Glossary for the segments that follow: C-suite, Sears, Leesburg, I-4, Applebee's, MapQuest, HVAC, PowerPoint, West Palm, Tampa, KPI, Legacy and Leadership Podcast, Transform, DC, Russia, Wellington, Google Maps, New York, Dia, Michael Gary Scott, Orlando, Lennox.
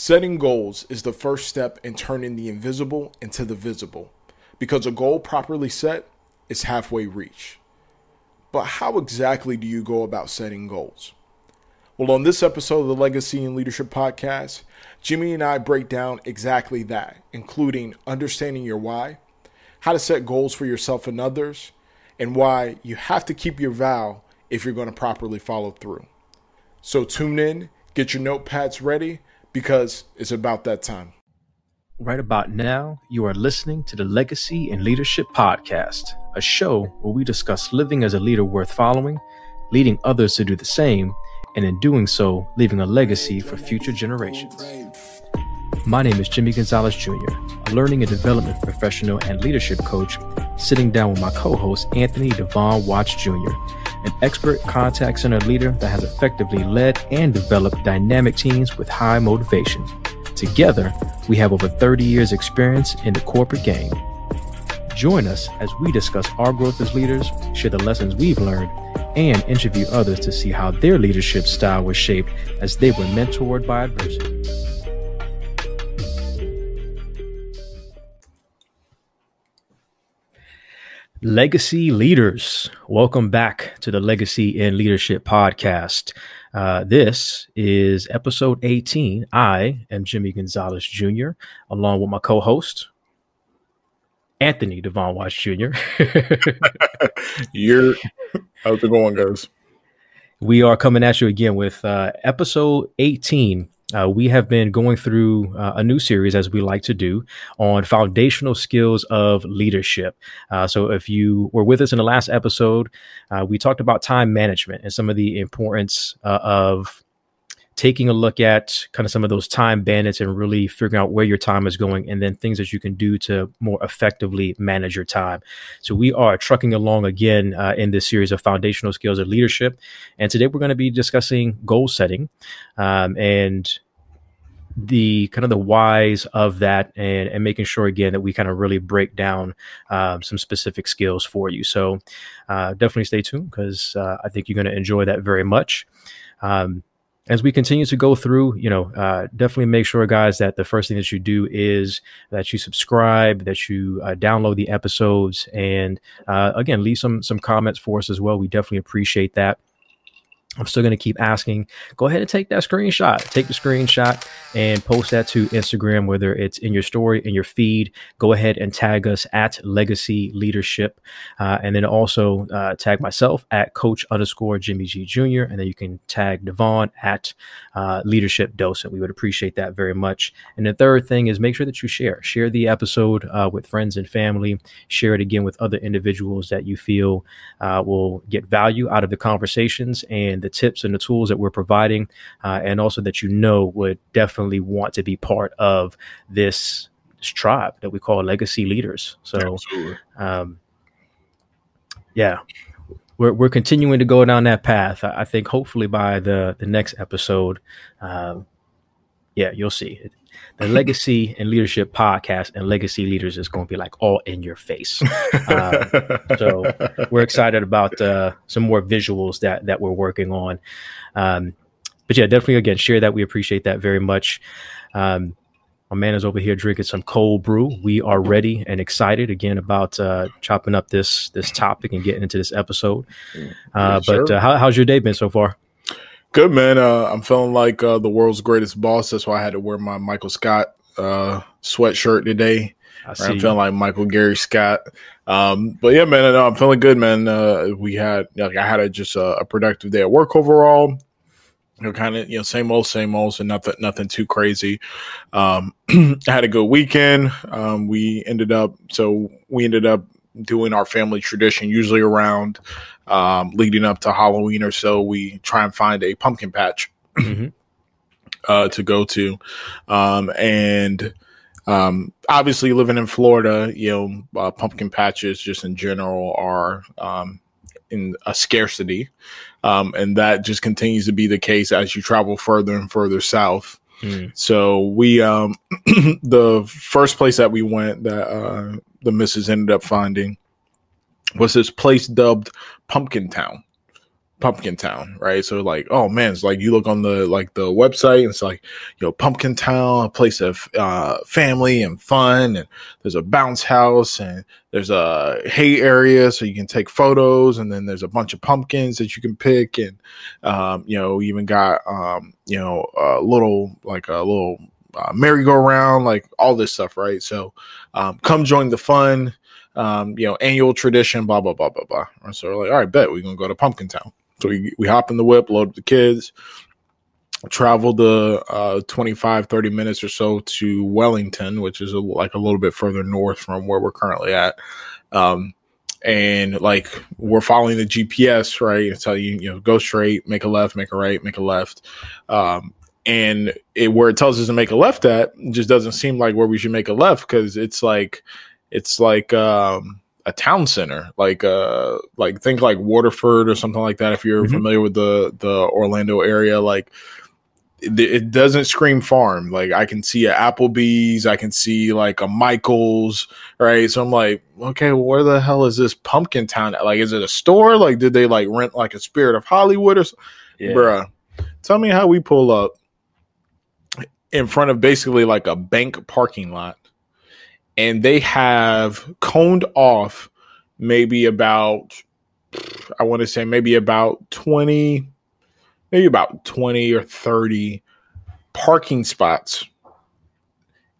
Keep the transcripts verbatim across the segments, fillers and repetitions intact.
Setting goals is the first step in turning the invisible into the visible, because a goal properly set is halfway reach. But how exactly do you go about setting goals? Well, on this episode of the Legacy and Leadership Podcast, Jimmy and I break down exactly that, including understanding your why, how to set goals for yourself and others, and why you have to keep your vow if you're going to properly follow through. So tune in, get your notepads ready, because it's about that time. Right about now, you are listening to the Legacy and Leadership Podcast, a show where we discuss living as a leader worth following, leading others to do the same, and in doing so, leaving a legacy for future generations. My name is Jimmy Gonzalez Junior, a learning and development professional and leadership coach, sitting down with my co-host, Anthony Devon Watts Junior, an expert contact center leader that has effectively led and developed dynamic teams with high motivation. Together, we have over thirty years experience in the corporate game. Join us as we discuss our growth as leaders, share the lessons we've learned, and interview others to see how their leadership style was shaped as they were mentored by adversity. Legacy leaders, welcome back to the Legacy and Leadership Podcast. Uh, this is episode eighteen. I am Jimmy Gonzalez Junior, along with my co-host, Anthony Devon Watts Junior You're, how's it going, guys? We are coming at you again with uh, episode eighteen. Uh, we have been going through uh, a new series, as we like to do, on foundational skills of leadership. Uh, so if you were with us in the last episode, uh, we talked about time management and some of the importance uh, of taking a look at kind of some of those time bandits and really figuring out where your time is going, and then things that you can do to more effectively manage your time. So we are trucking along again uh, in this series of foundational skills of leadership. And today we're going to be discussing goal setting um, and the kind of the whys of that, and, and making sure, again, that we kind of really break down um, some specific skills for you. So uh, definitely stay tuned, because uh, I think you're going to enjoy that very much. Um, As we continue to go through, you know, uh, definitely make sure, guys, that the first thing that you do is that you subscribe, that you uh, download the episodes, and uh, again, leave some some comments for us as well. We definitely appreciate that. I'm still going to keep asking, go ahead and take that screenshot, take the screenshot and post that to Instagram, whether it's in your story, in your feed. Go ahead and tag us at Legacy Leadership. Uh, and then also uh, tag myself at Coach underscore Jimmy G Junior And then you can tag Devon at uh, Leadership Docent. We would appreciate that very much. And the third thing is make sure that you share, share the episode uh, with friends and family, share it again with other individuals that you feel uh, will get value out of the conversations and the The tips and the tools that we're providing, uh, and also that you know would definitely want to be part of this, this tribe that we call legacy leaders. So, um, yeah, we're we're continuing to go down that path. I, I think hopefully by the the next episode, um, yeah, you'll see it. The Legacy and Leadership Podcast and Legacy Leaders is going to be like all in your face. Um, so we're excited about uh, some more visuals that that we're working on. Um, but yeah, definitely, again, share that. We appreciate that very much. Um, my man is over here drinking some cold brew. We are ready and excited again about uh, chopping up this this topic and getting into this episode. Uh, sure. But uh, how, how's your day been so far? Good, man. Uh, I'm feeling like uh, the world's greatest boss. That's why I had to wear my Michael Scott uh, sweatshirt today. I see. I'm feeling like Michael Gary Scott. Um, but yeah, man, I know I'm feeling good, man. Uh, we had like I had a, just a, a productive day at work overall. You know, kind of you know same old, same old, so nothing, nothing too crazy. Um, I had a good weekend. Um, we ended up so we ended up. doing our family tradition, usually around um, leading up to Halloween or so, we try and find a pumpkin patch mm-hmm. uh, to go to. Um, and um, obviously living in Florida, you know, uh, pumpkin patches just in general are um, in a scarcity. Um, and that just continues to be the case as you travel further and further south. Mm. So we, um, the first place that we went that, uh, the missus ended up finding was this place dubbed Pumpkin Town, Pumpkin Town, right? So like, oh man, it's like you look on the like the website and it's like, you know, Pumpkin Town, a place of uh family and fun, and there's a bounce house and there's a hay area so you can take photos, and then there's a bunch of pumpkins that you can pick, and um you know, even got um you know, a little like a little uh, merry-go-round, like all this stuff, right? So um come join the fun, um you know, annual tradition, blah blah blah blah blah. And so we're like, all right, bet, we're gonna go to Pumpkin Town. So we, we hop in the whip, load up the kids, travel the uh, twenty-five, thirty minutes or so to Wellington, which is a, like a little bit further north from where we're currently at. Um, and like we're following the G P S, right? It's how you, you know, go straight, make a left, make a right, make a left. Um, and it, where it tells us to make a left at just doesn't seem like where we should make a left, because it's like, it's like, um, a town center, like uh like think like Waterford or something like that, if you're mm-hmm. familiar with the the Orlando area. Like it, it doesn't scream farm. Like I can see an Applebee's, I can see like a Michaels, right? So I'm like, okay, well, where the hell is this Pumpkin Town at? Like, is it a store? Like, did they like rent like a Spirit of Hollywood or something? Yeah. Bruh, tell me how we pull up in front of basically like a bank parking lot, and they have coned off maybe about, I want to say maybe about twenty, maybe about twenty or thirty parking spots.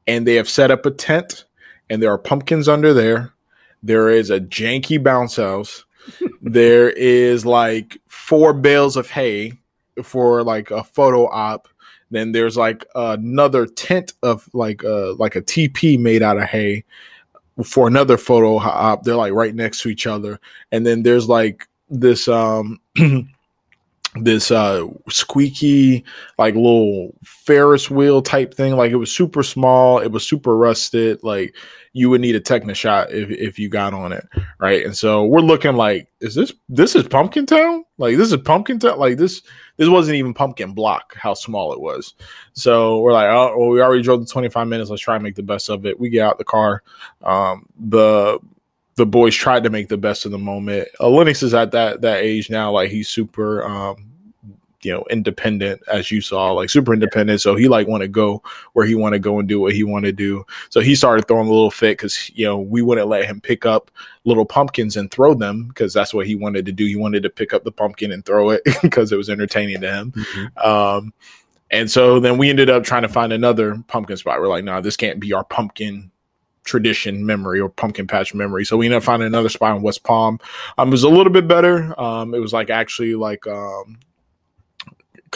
And they have set up a tent, and there are pumpkins under there. There is a janky bounce house. There is like four bales of hay for like a photo op. Then there's like another tent of like a, like a teepee made out of hay for another photo op. They're like right next to each other. And then there's like this, um, this uh, squeaky, like little Ferris wheel type thing. Like it was super small. It was super rusted. Like you would need a Technoshot if, if you got on it. Right. And so we're looking like, is this, this is Pumpkin Town? Like this is Pumpkin Town. Like this, this wasn't even Pumpkin Block, how small it was. So we're like, oh, well, we already drove the twenty-five minutes. Let's try and make the best of it. We get out the car. Um, the, the boys tried to make the best of the moment. Uh, Lennox is at that, that age now. Like he's super, um, you know, independent, as you saw, like super independent. So he like want to go where he want to go and do what he want to do. So he started throwing a little fit because, you know, we wouldn't let him pick up little pumpkins and throw them, because that's what he wanted to do. He wanted to pick up the pumpkin and throw it because it was entertaining to him. Mm-hmm. Um, and so then we ended up trying to find another pumpkin spot. We're like, no, nah, this can't be our pumpkin tradition memory or pumpkin patch memory. So we ended up finding another spot in West Palm. Um, it was a little bit better. Um, it was like actually like, um,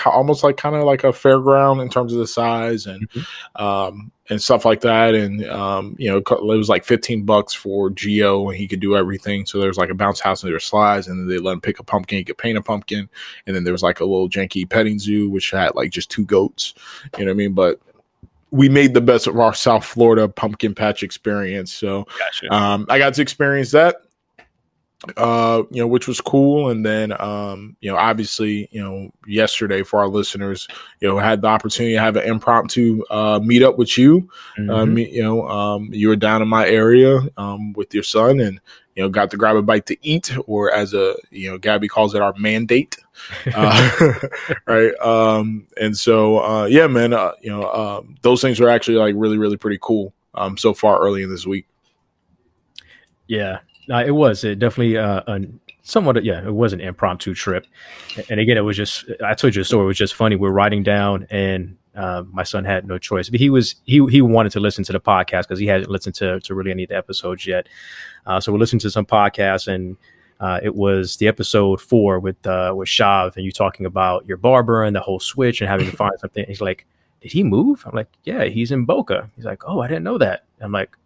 almost like kind of like a fairground in terms of the size and mm-hmm. um and stuff like that, and um you know, it was like fifteen bucks for Geo, and he could do everything. So there was like a bounce house and there were slides, and then they let him pick a pumpkin, he could paint a pumpkin, and then there was like a little janky petting zoo which had like just two goats, you know what I mean? But we made the best of our South Florida pumpkin patch experience. So gotcha. um I got to experience that, uh you know, which was cool. And then um you know, obviously, you know, yesterday for our listeners, you know, had the opportunity to have an impromptu uh meet up with you. Mm-hmm. um you know um you were down in my area um with your son, and you know, got to grab a bite to eat, or as a, you know, Gabby calls it, our mandate. Uh, right. Um and so uh yeah, man, uh, you know, um those things were actually like really really pretty cool um so far early in this week. Yeah. No, it was. It definitely uh, a somewhat. Yeah, it was an impromptu trip, and again, it was just. I told you a story. It was just funny. We're riding down, and uh, my son had no choice. But he was he he wanted to listen to the podcast because he hadn't listened to to really any of the episodes yet. Uh, so we're listening to some podcasts, and uh, it was the episode four with uh, with Shav, and you talking about your barber and the whole switch and having to find something. He's like, "Did he move?" I'm like, "Yeah, he's in Boca." He's like, "Oh, I didn't know that." I'm like.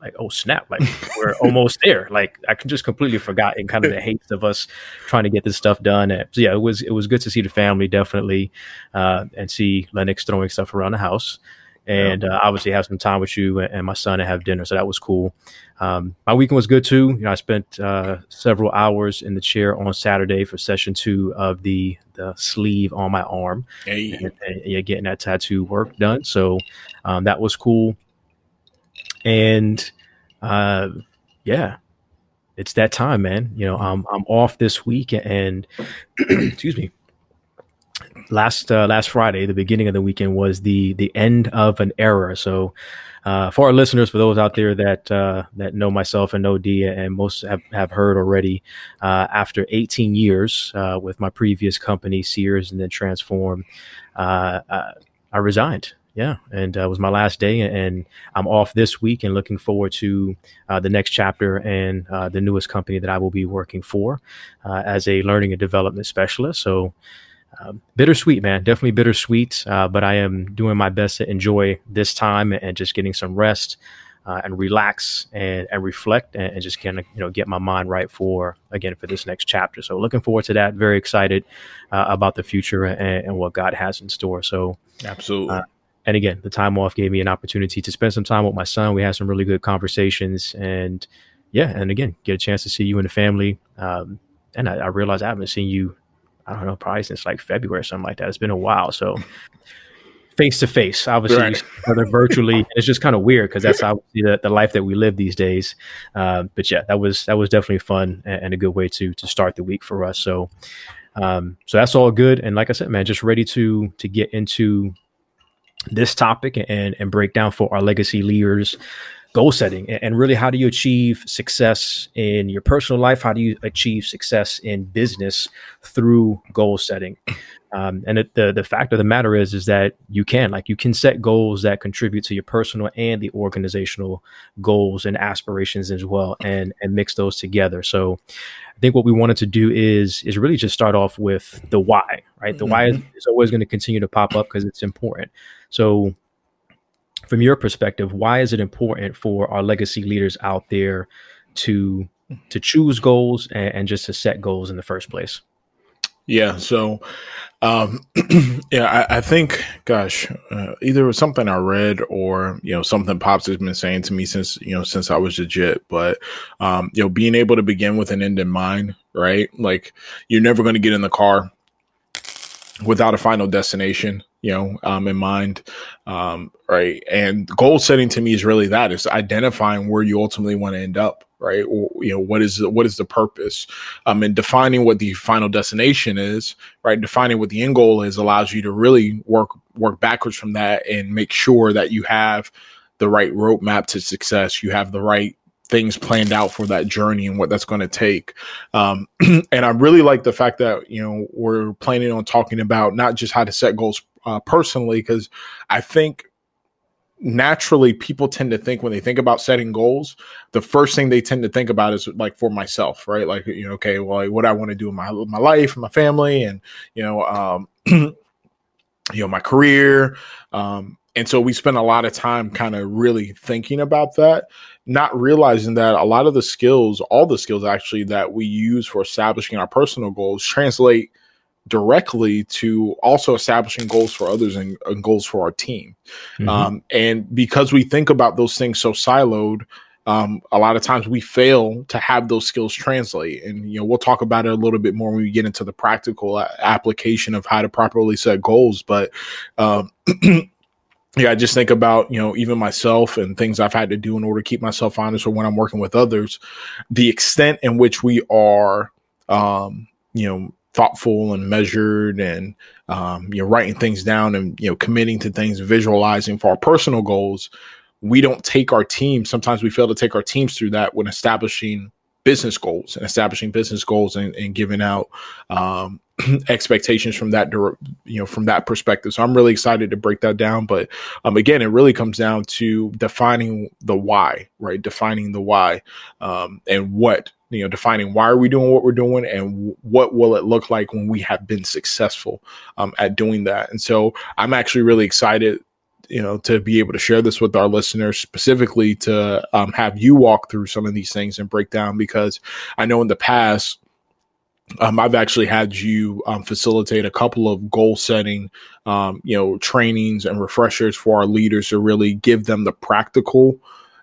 Like, oh, snap, like we're almost there. Like I can just completely forgot in kind of the haste of us trying to get this stuff done. And so, yeah, it was it was good to see the family, definitely, uh, and see Lennox throwing stuff around the house. And uh, obviously have some time with you and my son and have dinner. So that was cool. Um, my weekend was good, too. You know, I spent uh, several hours in the chair on Saturday for session two of the, the sleeve on my arm. Hey. And, and, yeah, getting that tattoo work done. So um, that was cool. And, uh, yeah, it's that time, man. You know, I'm I'm off this week, and excuse me. Last uh, last Friday, the beginning of the weekend was the the end of an era. So, uh, for our listeners, for those out there that uh, that know myself and know Dia, and most have, have heard already, uh, after eighteen years uh, with my previous company, Sears, and then Transform, uh, I, I resigned. Yeah, and uh, it was my last day, and I'm off this week, and looking forward to uh, the next chapter and uh, the newest company that I will be working for uh, as a learning and development specialist. So. Uh, bittersweet, man, definitely bittersweet. Uh, but I am doing my best to enjoy this time and, and just getting some rest uh, and relax and, and reflect and, and just kind of, you know, get my mind right for, again, for this next chapter. So looking forward to that. Very excited uh, about the future and, and what God has in store. So absolutely. Uh, and again, the time off gave me an opportunity to spend some time with my son. We had some really good conversations, and yeah. And again, get a chance to see you and the family. Um, and I, I realized I haven't seen you, I don't know, probably since like February or something like that. It's been a while. So face to face, obviously, right. Other virtually. It's just kind of weird because that's obviously the, the life that we live these days. Uh, but yeah, that was that was definitely fun and, and a good way to to start the week for us. So um, so that's all good. And like I said, man, just ready to to get into this topic and and break down for our legacy leaders. Goal setting and really, how do you achieve success in your personal life? How do you achieve success in business through goal setting? Um, and it, the the fact of the matter is, is that you can like you can set goals that contribute to your personal and the organizational goals and aspirations as well, and and mix those together. So I think what we wanted to do is is really just start off with the why, right? The mm-hmm. why is, is always going to continue to pop up because it's important. So from your perspective, why is it important for our legacy leaders out there to to choose goals and, and just to set goals in the first place? Yeah. So, um, yeah, I, I think, gosh, uh, either it was something I read or, you know, something Pops has been saying to me since, you know, since I was legit, but, um, you know, being able to begin with an end in mind, right? Like, you're never going to get in the car without a final destination, you know, um, in mind. Um, right. And goal setting to me is really that. It's identifying where you ultimately want to end up. Right. Or, you know, what is, what is the purpose? Um, and defining what the final destination is, right. Defining what the end goal is allows you to really work, work backwards from that and make sure that you have the right roadmap to success. You have the right things planned out for that journey and what that's going to take. Um, and I really like the fact that, you know, we're planning on talking about not just how to set goals uh, personally, because I think naturally people tend to think when they think about setting goals, the first thing they tend to think about is like for myself, right? Like, you know, okay, well, like, what I want to do in my, my life, my family, and, you know, um, you know, my career. Um, and so we spend a lot of time kind of really thinking about that, not realizing that a lot of the skills, all the skills actually that we use for establishing our personal goals translate directly to also establishing goals for others and, and goals for our team. Mm-hmm. Um, and because we think about those things so siloed, um, a lot of times we fail to have those skills translate. And, you know, we'll talk about it a little bit more when we get into the practical a- application of how to properly set goals. But, um, yeah, I just think about, you know, even myself and things I've had to do in order to keep myself honest or when I'm working with others, the extent in which we are, um, you know, thoughtful and measured and, um, you know, writing things down and, you know, committing to things, visualizing for our personal goals. We don't take our team. Sometimes we fail to take our teams through that when establishing business goals and establishing business goals and, and giving out, um, expectations from that, you know, from that perspective. So I'm really excited to break that down. But um, again, it really comes down to defining the why, right? Defining the why um, and what, you know, defining why are we doing what we're doing and what will it look like when we have been successful um, at doing that. And so I'm actually really excited, you know, to be able to share this with our listeners, specifically to um, have you walk through some of these things and break down, because I know in the past, Um, I've actually had you um, facilitate a couple of goal setting, um, you know, trainings and refreshers for our leaders to really give them the practical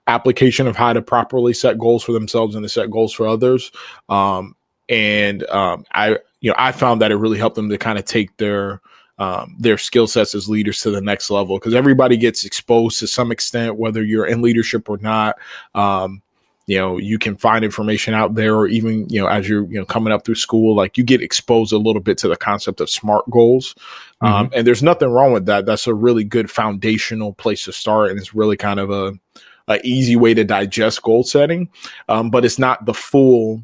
application of how to properly set goals for themselves and to set goals for others. Um, and um, I, you know, I found that it really helped them to kind of take their um, their skill sets as leaders to the next level, because everybody gets exposed to some extent, whether you're in leadership or not. Um, you know, you can find information out there, or even, you know, as you're, you know, coming up through school, like you get exposed a little bit to the concept of SMART goals. Mm-hmm. Um, and there's nothing wrong with that. That's a really good foundational place to start. And it's really kind of a, a easy way to digest goal setting. Um, but it's not the full,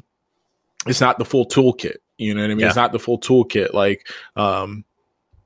it's not the full toolkit. You know what I mean? Yeah. It's not the full toolkit. Like, um,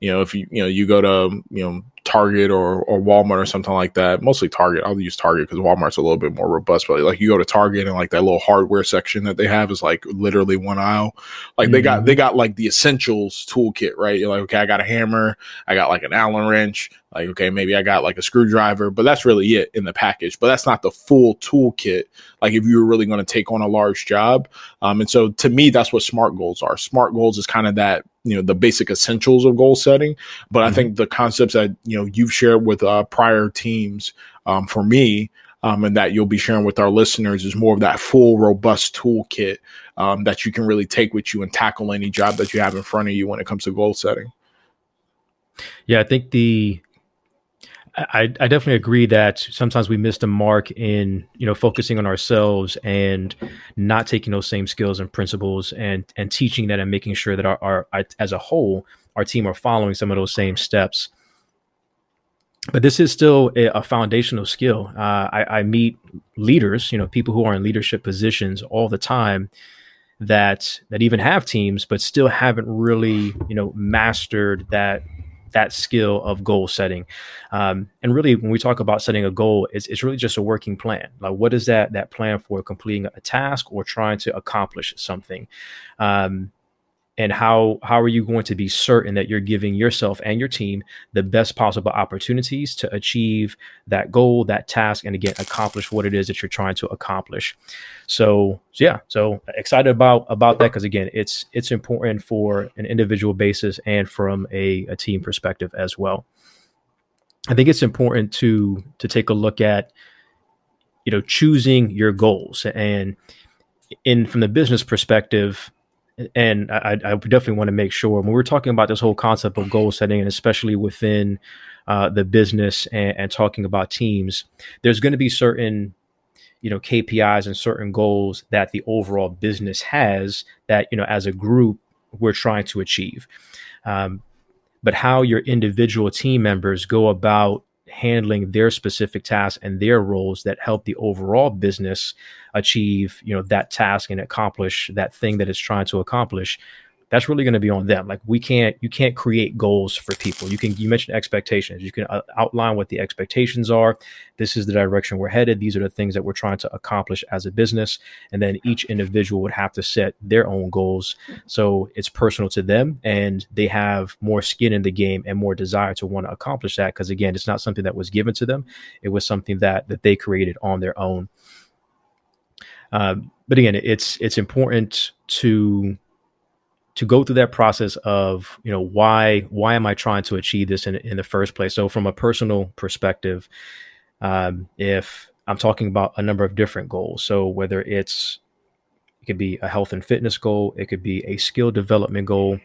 you know, if you, you know, you go to, you know, Target or or Walmart or something like that, mostly Target. I'll use Target because Walmart's a little bit more robust, but like you go to Target and like that little hardware section that they have is like literally one aisle. Like mm-hmm. they got, they got like the essentials toolkit, right? You're like, okay, I got a hammer. I got like an Allen wrench. Like, okay, maybe I got like a screwdriver, but that's really it in the package. But that's not the full toolkit. Like if you were really going to take on a large job. Um, and so to me, that's what SMART goals are. SMART goals is kind of that, you know, the basic essentials of goal setting. But mm-hmm. I think the concepts that, you know, you've shared with uh, prior teams um, for me um, and that you'll be sharing with our listeners is more of that full, robust toolkit um, that you can really take with you and tackle any job that you have in front of you when it comes to goal setting. Yeah, I think the I, I definitely agree that sometimes we missed a mark in, you know, focusing on ourselves and not taking those same skills and principles and and teaching that and making sure that our, our, our as a whole, our team are following some of those same steps. But this is still a, a foundational skill. Uh, I, I meet leaders, you know, people who are in leadership positions all the time that that even have teams, but still haven't really, you know, mastered that. that skill of goal setting. Um, and really, when we talk about setting a goal, it's, it's really just a working plan. Like, what is that that plan for completing a task or trying to accomplish something? Um, and how how are you going to be certain that you're giving yourself and your team the best possible opportunities to achieve that goal, that task, and again, accomplish what it is that you're trying to accomplish? So, so yeah, so excited about about that because again, it's it's important for an individual basis and from a, a team perspective as well. I think it's important to to take a look at, you know, choosing your goals and in from the business perspective. And I, I definitely want to make sure when we're talking about this whole concept of goal setting, and especially within uh, the business and, and talking about teams, there's going to be certain, you know, K P Is and certain goals that the overall business has that, you know, as a group, we're trying to achieve. Um, but how your individual team members go about handling their specific tasks and their roles that help the overall business achieve, you know, that task and accomplish that thing that it's trying to accomplish, that's really going to be on them. Like we can't, you can't create goals for people. You can, you mentioned expectations. You can uh, outline what the expectations are. This is the direction we're headed. These are the things that we're trying to accomplish as a business. And then each individual would have to set their own goals. So it's personal to them and they have more skin in the game and more desire to want to accomplish that. Because again, it's not something that was given to them. It was something that, that they created on their own. Um, but again, it's, it's important to, to go through that process of, you know, why, why am I trying to achieve this in, in the first place? So from a personal perspective, um, if I'm talking about a number of different goals, so whether it's, it could be a health and fitness goal, it could be a skill development goal,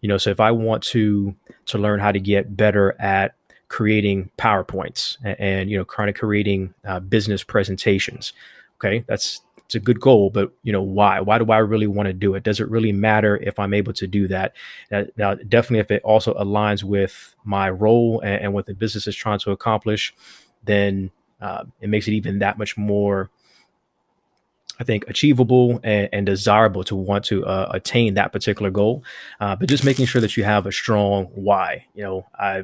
you know, so if I want to, to learn how to get better at creating PowerPoints and, and you know, kind of creating uh, business presentations. Okay. That's, it's a good goal, but you know, why, why do I really want to do it? Does it really matter if I'm able to do that? Now, definitely if it also aligns with my role and, and what the business is trying to accomplish, then uh, it makes it even that much more, I think, achievable and, and desirable to want to uh, attain that particular goal. Uh, but just making sure that you have a strong why. You know, I,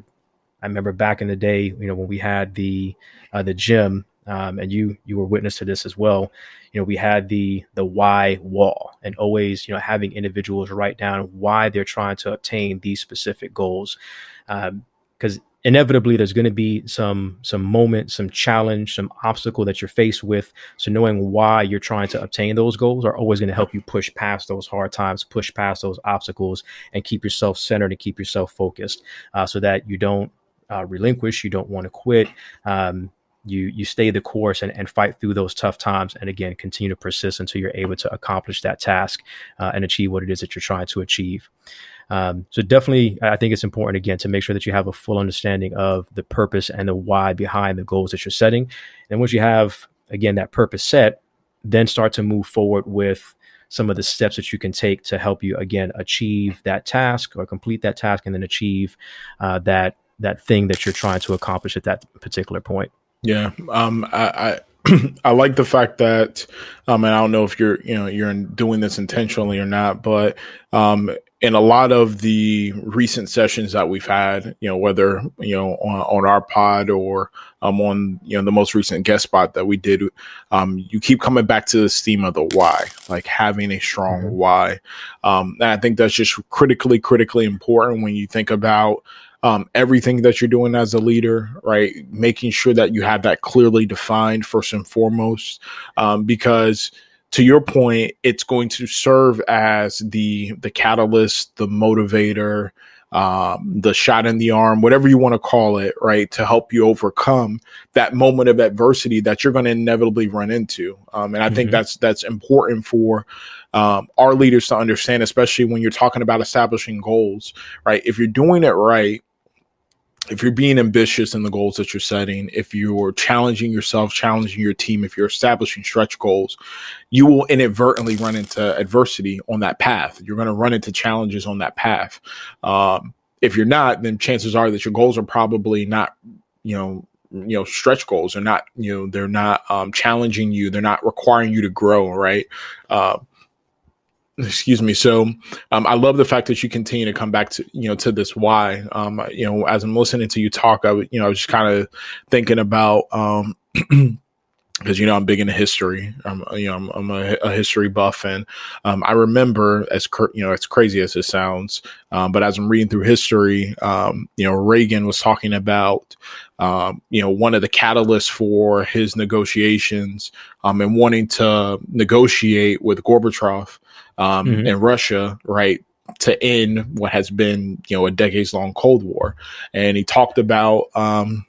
I remember back in the day, you know, when we had the, uh, the gym, Um, and you you were witness to this as well. You know, we had the the why wall, and always, you know, having individuals write down why they're trying to obtain these specific goals, because um, inevitably there's going to be some some moment, some challenge, some obstacle that you're faced with. So knowing why you're trying to obtain those goals are always going to help you push past those hard times, push past those obstacles, and keep yourself centered and keep yourself focused, uh, so that you don't uh, relinquish, you don't want to quit. Um, You you stay the course and, and fight through those tough times. And again, continue to persist until you're able to accomplish that task uh, and achieve what it is that you're trying to achieve. Um, so definitely, I think it's important, again, to make sure that you have a full understanding of the purpose and the why behind the goals that you're setting. And once you have, again, that purpose set, then start to move forward with some of the steps that you can take to help you, again, achieve that task or complete that task, and then achieve uh, that that thing that you're trying to accomplish at that particular point. Yeah, um, I, I I like the fact that, um, and I don't know if you're you know you're doing this intentionally or not, but um, in a lot of the recent sessions that we've had, you know, whether you know on, on our pod or um, on you know the most recent guest spot that we did, um, you keep coming back to this theme of the why, like having a strong mm-hmm. why, um, and I think that's just critically critically important when you think about. Um, everything that you're doing as a leader, right? Making sure that you have that clearly defined first and foremost, um, because to your point, it's going to serve as the the catalyst, the motivator, um, the shot in the arm, whatever you want to call it, right? To help you overcome that moment of adversity that you're going to inevitably run into. Um, and I mm-hmm. think that's that's important for Um, our leaders to understand, especially when you're talking about establishing goals, right? If you're doing it right, if you're being ambitious in the goals that you're setting, if you're challenging yourself, challenging your team, if you're establishing stretch goals, you will inadvertently run into adversity on that path. You're going to run into challenges on that path. Um, if you're not, then chances are that your goals are probably not, you know, you know, stretch goals are not, you know, they're not um, challenging you. They're not requiring you to grow, right? Uh, Excuse me. So um, I love the fact that you continue to come back to, you know, to this why. Um, you know, as I'm listening to you talk, I was, you know, I was just kind of thinking about, um, because, you know, I'm big into history. I'm, you know, I'm, I'm a, a history buff. And um, I remember, as, cr- you know, as crazy as it sounds, um, but as I'm reading through history, um, you know, Reagan was talking about, um, you know, one of the catalysts for his negotiations um, and wanting to negotiate with Gorbachev. Um, mm-hmm. in Russia, right, to end what has been, you know, a decades long Cold War. And he talked about, um,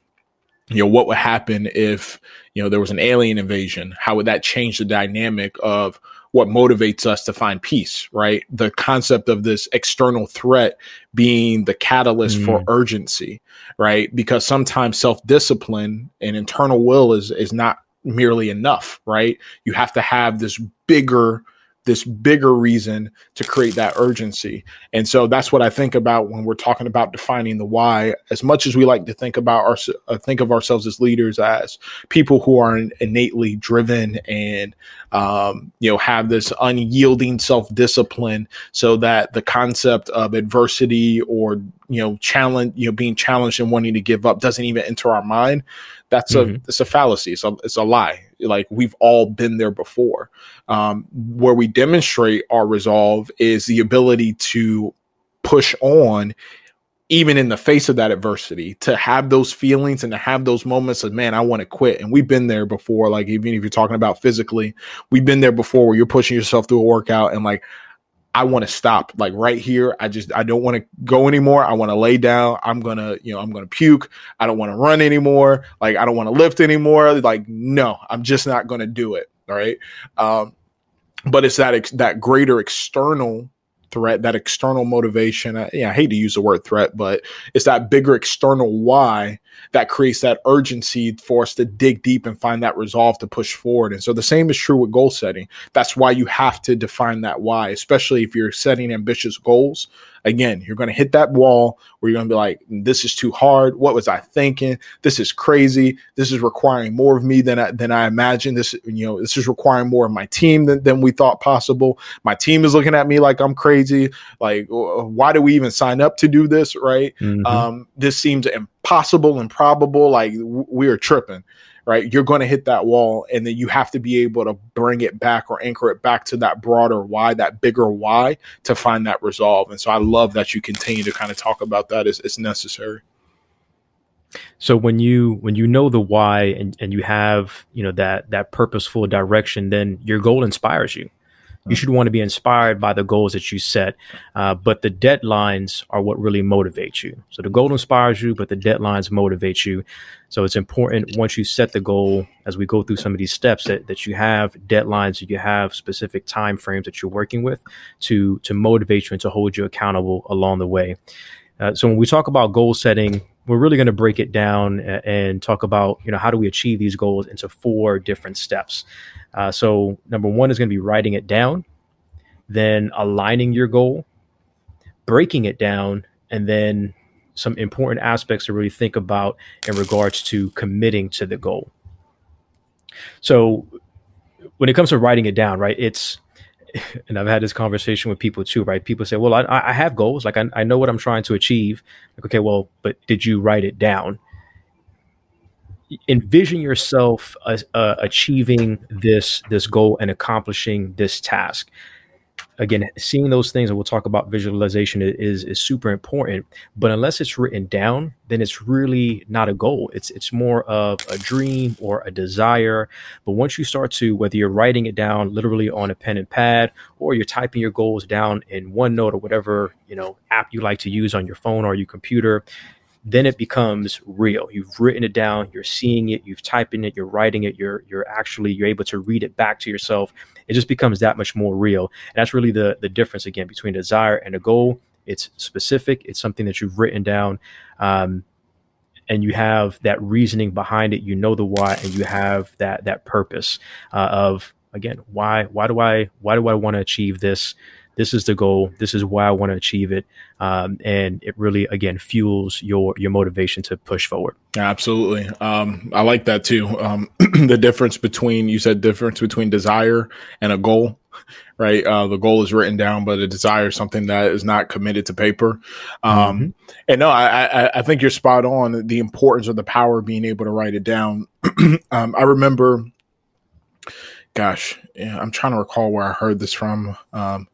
you know, what would happen if, you know, there was an alien invasion. How would that change the dynamic of what motivates us to find peace, right? The concept of this external threat being the catalyst mm-hmm. for urgency, right? Because sometimes self-discipline and internal will is, is not merely enough, right? You have to have this bigger this bigger reason to create that urgency. And so that's what I think about when we're talking about defining the why. As much as we like to think about our, uh, think of ourselves as leaders, as people who are innately driven and, um, you know, have this unyielding self-discipline so that the concept of adversity or, you know, challenge, you know, being challenged and wanting to give up doesn't even enter our mind. That's mm-hmm. a, it's a fallacy. It's a, it's a lie. Like we've all been there before. Um, where we demonstrate our resolve is the ability to push on, even in the face of that adversity, to have those feelings and to have those moments of, man, I want to quit. And we've been there before. Like, even if you're talking about physically, we've been there before where you're pushing yourself through a workout and like, I want to stop, like right here. I just, I don't want to go anymore. I want to lay down. I'm going to, you know, I'm going to puke. I don't want to run anymore. Like, I don't want to lift anymore. Like, no, I'm just not going to do it. All right. Um, but it's that, ex- that greater external threat, that external motivation. I, yeah, I hate to use the word threat, but it's that bigger external why that creates that urgency for us to dig deep and find that resolve to push forward. And so the same is true with goal setting. That's why you have to define that why, especially if you're setting ambitious goals. Again, you're going to hit that wall where you're going to be like, this is too hard. What was I thinking? This is crazy. This is requiring more of me than I, than I imagined. This, you know, this is requiring more of my team than, than we thought possible. My team is looking at me like I'm crazy. Like, why do we even sign up to do this? Right. Mm-hmm. Um, this seems impossible, improbable. Like w- we are tripping. Right. You're going to hit that wall, and then you have to be able to bring it back or anchor it back to that broader why, that bigger why, to find that resolve. And so I love that you continue to kind of talk about that as it's necessary. So when you when you know the why and, and you have, you know, that that purposeful direction, then your goal inspires you. You should want to be inspired by the goals that you set, uh, but the deadlines are what really motivate you. So the goal inspires you, but the deadlines motivate you. So it's important once you set the goal, as we go through some of these steps, that, that you have deadlines, that you have specific time frames that you're working with to, to motivate you and to hold you accountable along the way. Uh, so when we talk about goal setting, we're really going to break it down and talk about, you know, how do we achieve these goals into four different steps. Uh, so number one is going to be writing it down, then aligning your goal, breaking it down, and then some important aspects to really think about in regards to committing to the goal. So when it comes to writing it down, right, it's, and I've had this conversation with people too, right? People say, well, I, I have goals. Like I, I know what I'm trying to achieve. Like, okay, well, but did you write it down? Envision yourself uh, uh, achieving this, this goal and accomplishing this task. Again, seeing those things, and we'll talk about visualization, is, is super important, but unless it's written down, then it's really not a goal. It's, it's more of a dream or a desire. But once you start to, whether you're writing it down literally on a pen and pad, or you're typing your goals down in OneNote or whatever, you know, app you like to use on your phone or your computer, then it becomes real. You've written it down, you're seeing it, you've typed in it, you're writing it, you're you're actually, you're able to read it back to yourself. It just becomes that much more real. And that's really the, the difference, again, between a desire and a goal. It's specific, it's something that you've written down, um, and you have that reasoning behind it, you know the why, and you have that that purpose uh, of, again, why, why do I, why do I wanna achieve this? This is the goal. This is why I want to achieve it. Um, and it really, again, fuels your your motivation to push forward. Absolutely. Um, I like that, too. Um, the difference between, you said difference between desire and a goal, right? Uh, the goal is written down, but a desire is something that is not committed to paper. Um, mm-hmm. And no, I, I, I think you're spot on. The importance of the power of being able to write it down. um, I remember, gosh, yeah, I'm trying to recall where I heard this from. Um,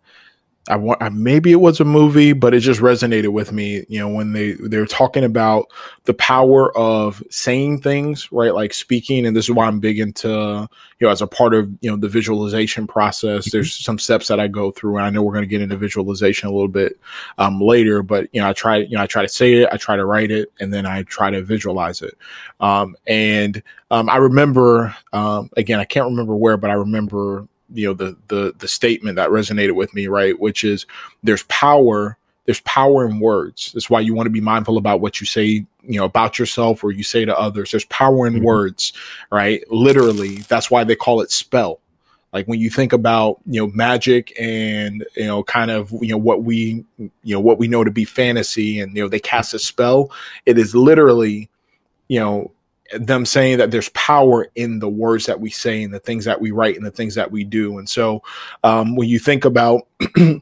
I want, I, maybe it was a movie, but it just resonated with me, you know, when they, they were talking about the power of saying things, right? Like speaking. And this is why I'm big into, you know, as a part of, you know, the visualization process, there's some steps that I go through, and I know we're going to get into visualization a little bit um, later, but, you know, I try, you know, I try to say it, I try to write it, and then I try to visualize it. Um, and um, I remember, um, again, I can't remember where, but I remember, you know, the, the, the statement that resonated with me, right? Which is there's power, there's power in words. That's why you want to be mindful about what you say, you know, about yourself or you say to others. There's power in mm-hmm. words, right? Literally. That's why they call it spell. Like when you think about, you know, magic and, you know, kind of, you know, what we, you know, what we know to be fantasy, and, you know, they cast a spell. It is literally, you know, them saying that there's power in the words that we say and the things that we write and the things that we do. And so um, when you think about the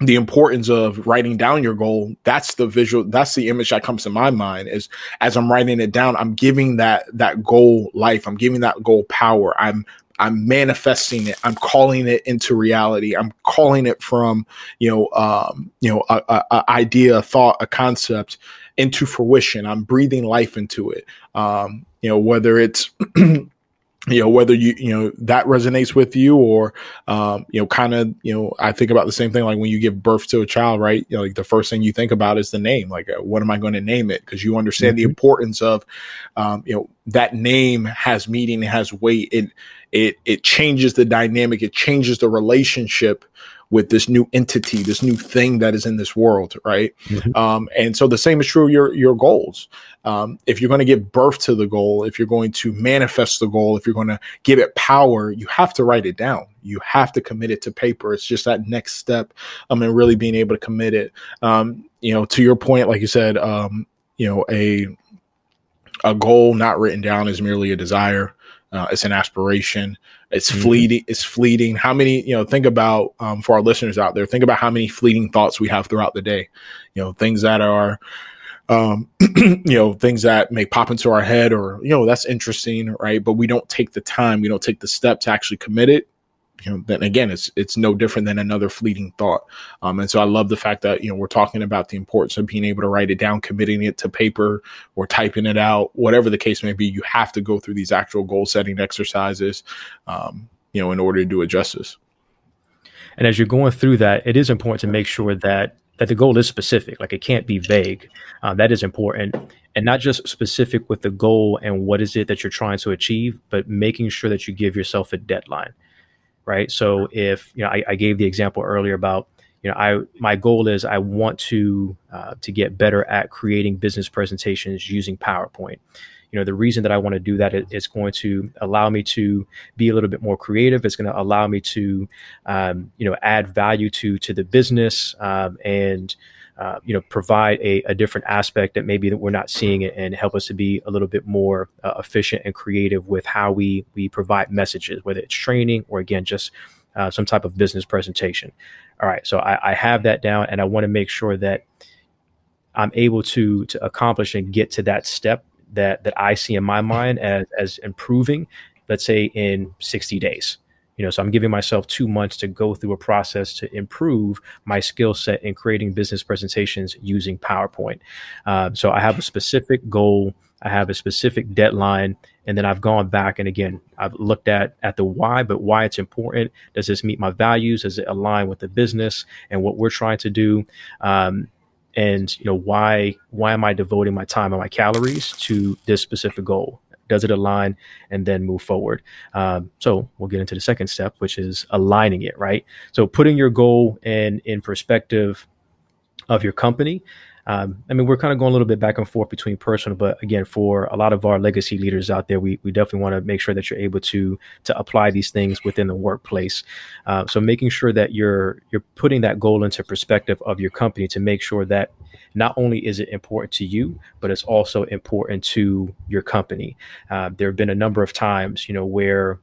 importance of writing down your goal, that's the visual, that's the image that comes to my mind is as I'm writing it down, I'm giving that, that goal life. I'm giving that goal power. I'm, I'm manifesting it. I'm calling it into reality. I'm calling it from, you know, um, you know, a, a, a idea, a thought, a concept into fruition. I'm breathing life into it. Um, you know, whether it's, you know, whether you, you know, that resonates with you or, um, you know, kind of, you know, I think about the same thing. Like when you give birth to a child, right? You know, like the first thing you think about is the name. Like, uh, what am I going to name it? Because you understand mm-hmm. the importance of, um, you know, that name has meaning, it has weight. It, it, it changes the dynamic. It changes the relationship with this new entity, this new thing that is in this world, right? Mm-hmm. Um, and so the same is true of your, your goals. Um, if you're going to give birth to the goal, if you're going to manifest the goal, if you're going to give it power, you have to write it down. You have to commit it to paper. It's just that next step, um, and really being able to commit it. Um, you know, to your point, like you said, um, you know, a, a goal not written down is merely a desire. Uh, it's an aspiration. It's mm-hmm. fleeting. It's fleeting. How many, you know, think about um, for our listeners out there, think about how many fleeting thoughts we have throughout the day, you know, things that are, um, you know, things that may pop into our head or, you know, that's interesting. Right. But we don't take the time. We don't take the step to actually commit it. You know, then again, it's, it's no different than another fleeting thought. Um, and so I love the fact that, you know, we're talking about the importance of being able to write it down, committing it to paper or typing it out, whatever the case may be. You have to go through these actual goal setting exercises, um, you know, in order to do it justice. And as you're going through that, it is important to make sure that that the goal is specific, like it can't be vague. Um, that is important. And not just specific with the goal and what is it that you're trying to achieve, but making sure that you give yourself a deadline. Right. So if, you know, I, I gave the example earlier about, you know, I my goal is I want to uh, to get better at creating business presentations using PowerPoint. You know, the reason that I want to do that is it's going to allow me to be a little bit more creative. It's going to allow me to, um, you know, add value to to the business um, and, uh, you know, provide a, a different aspect that maybe that we're not seeing, and help us to be a little bit more uh, efficient and creative with how we we provide messages, whether it's training or, again, just uh, some type of business presentation. All right. So I, I have that down, and I want to make sure that I'm able to to accomplish and get to that step that that I see in my mind as, as improving, let's say, in sixty days. You know, so I'm giving myself two months to go through a process to improve my skill set in creating business presentations using PowerPoint. Uh, so I have a specific goal, I have a specific deadline, and then I've gone back and, again, I've looked at at the why, but why it's important. Does this meet my values? Does it align with the business and what we're trying to do? Um, And, you know, why, why am I devoting my time and my calories to this specific goal? Does it align? And then move forward. Um, so we'll get into the second step, which is aligning it, right? So putting your goal in, in perspective of your company. Um, I mean, we're kind of going a little bit back and forth between personal, but again, for a lot of our legacy leaders out there, we, we definitely want to make sure that you're able to to apply these things within the workplace. Uh, so making sure that you're you're putting that goal into perspective of your company to make sure that not only is it important to you, but it's also important to your company. Uh, there have been a number of times, you know, where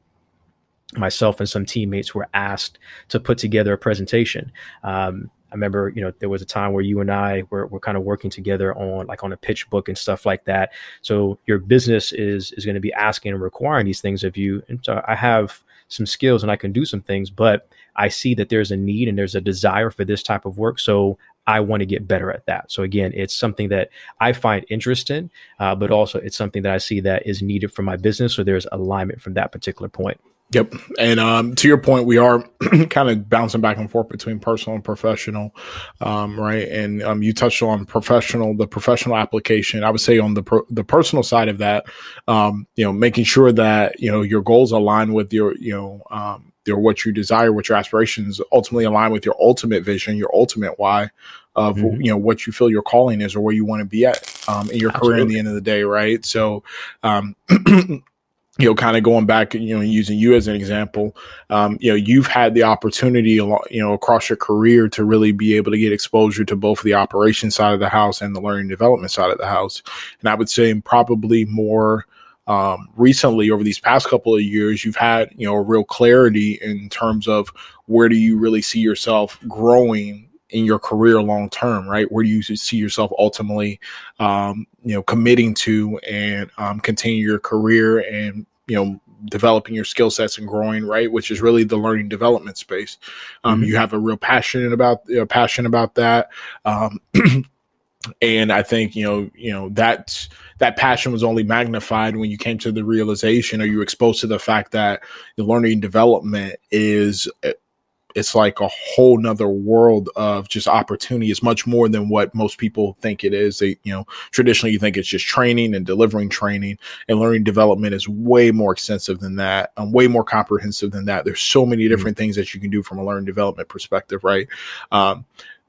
myself and some teammates were asked to put together a presentation. Um, I remember, you know, there was a time where you and I were, were kind of working together on like on a pitch book and stuff like that. So your business is is going to be asking and requiring these things of you. And so I have some skills and I can do some things, but I see that there's a need and there's a desire for this type of work. So I want to get better at that. So again, it's something that I find interest in, uh, but also it's something that I see that is needed for my business. So there's alignment from that particular point. Yep. And um, to your point, we are kind of bouncing back and forth between personal and professional, um, right? And um, you touched on professional, the professional application. I would say on the pro the personal side of that, um, you know, making sure that, you know, your goals align with your, you know, um, your, what you desire, what your aspirations ultimately align with your ultimate vision, your ultimate why of, mm-hmm. you know, what you feel your calling is or where you want to be at um, in your Absolutely. Career at the end of the day, right? So, um you know, kind of going back, you know, using you as an example, um, you know, you've had the opportunity, you know, across your career to really be able to get exposure to both the operations side of the house and the learning development side of the house. And I would say probably more um, recently over these past couple of years, you've had, you know, a real clarity in terms of where do you really see yourself growing in your career long term, right? Where do you see yourself ultimately, um, you know, committing to and um, continue your career and, you know, developing your skill sets and growing, right? Which is really the learning development space. Um, mm-hmm. You have a real passion about you know, passion about that. Um, and I think, you know, you know, that's, that passion was only magnified when you came to the realization or you were exposed to the fact that the learning development is, it's like a whole nother world of just opportunity. It's much more than what most people think it is. They, you know, traditionally you think it's just training and delivering training, and learning development is way more extensive than that. Um, way more comprehensive than that. There's so many different things that you can do from a learning development perspective. Right. Um,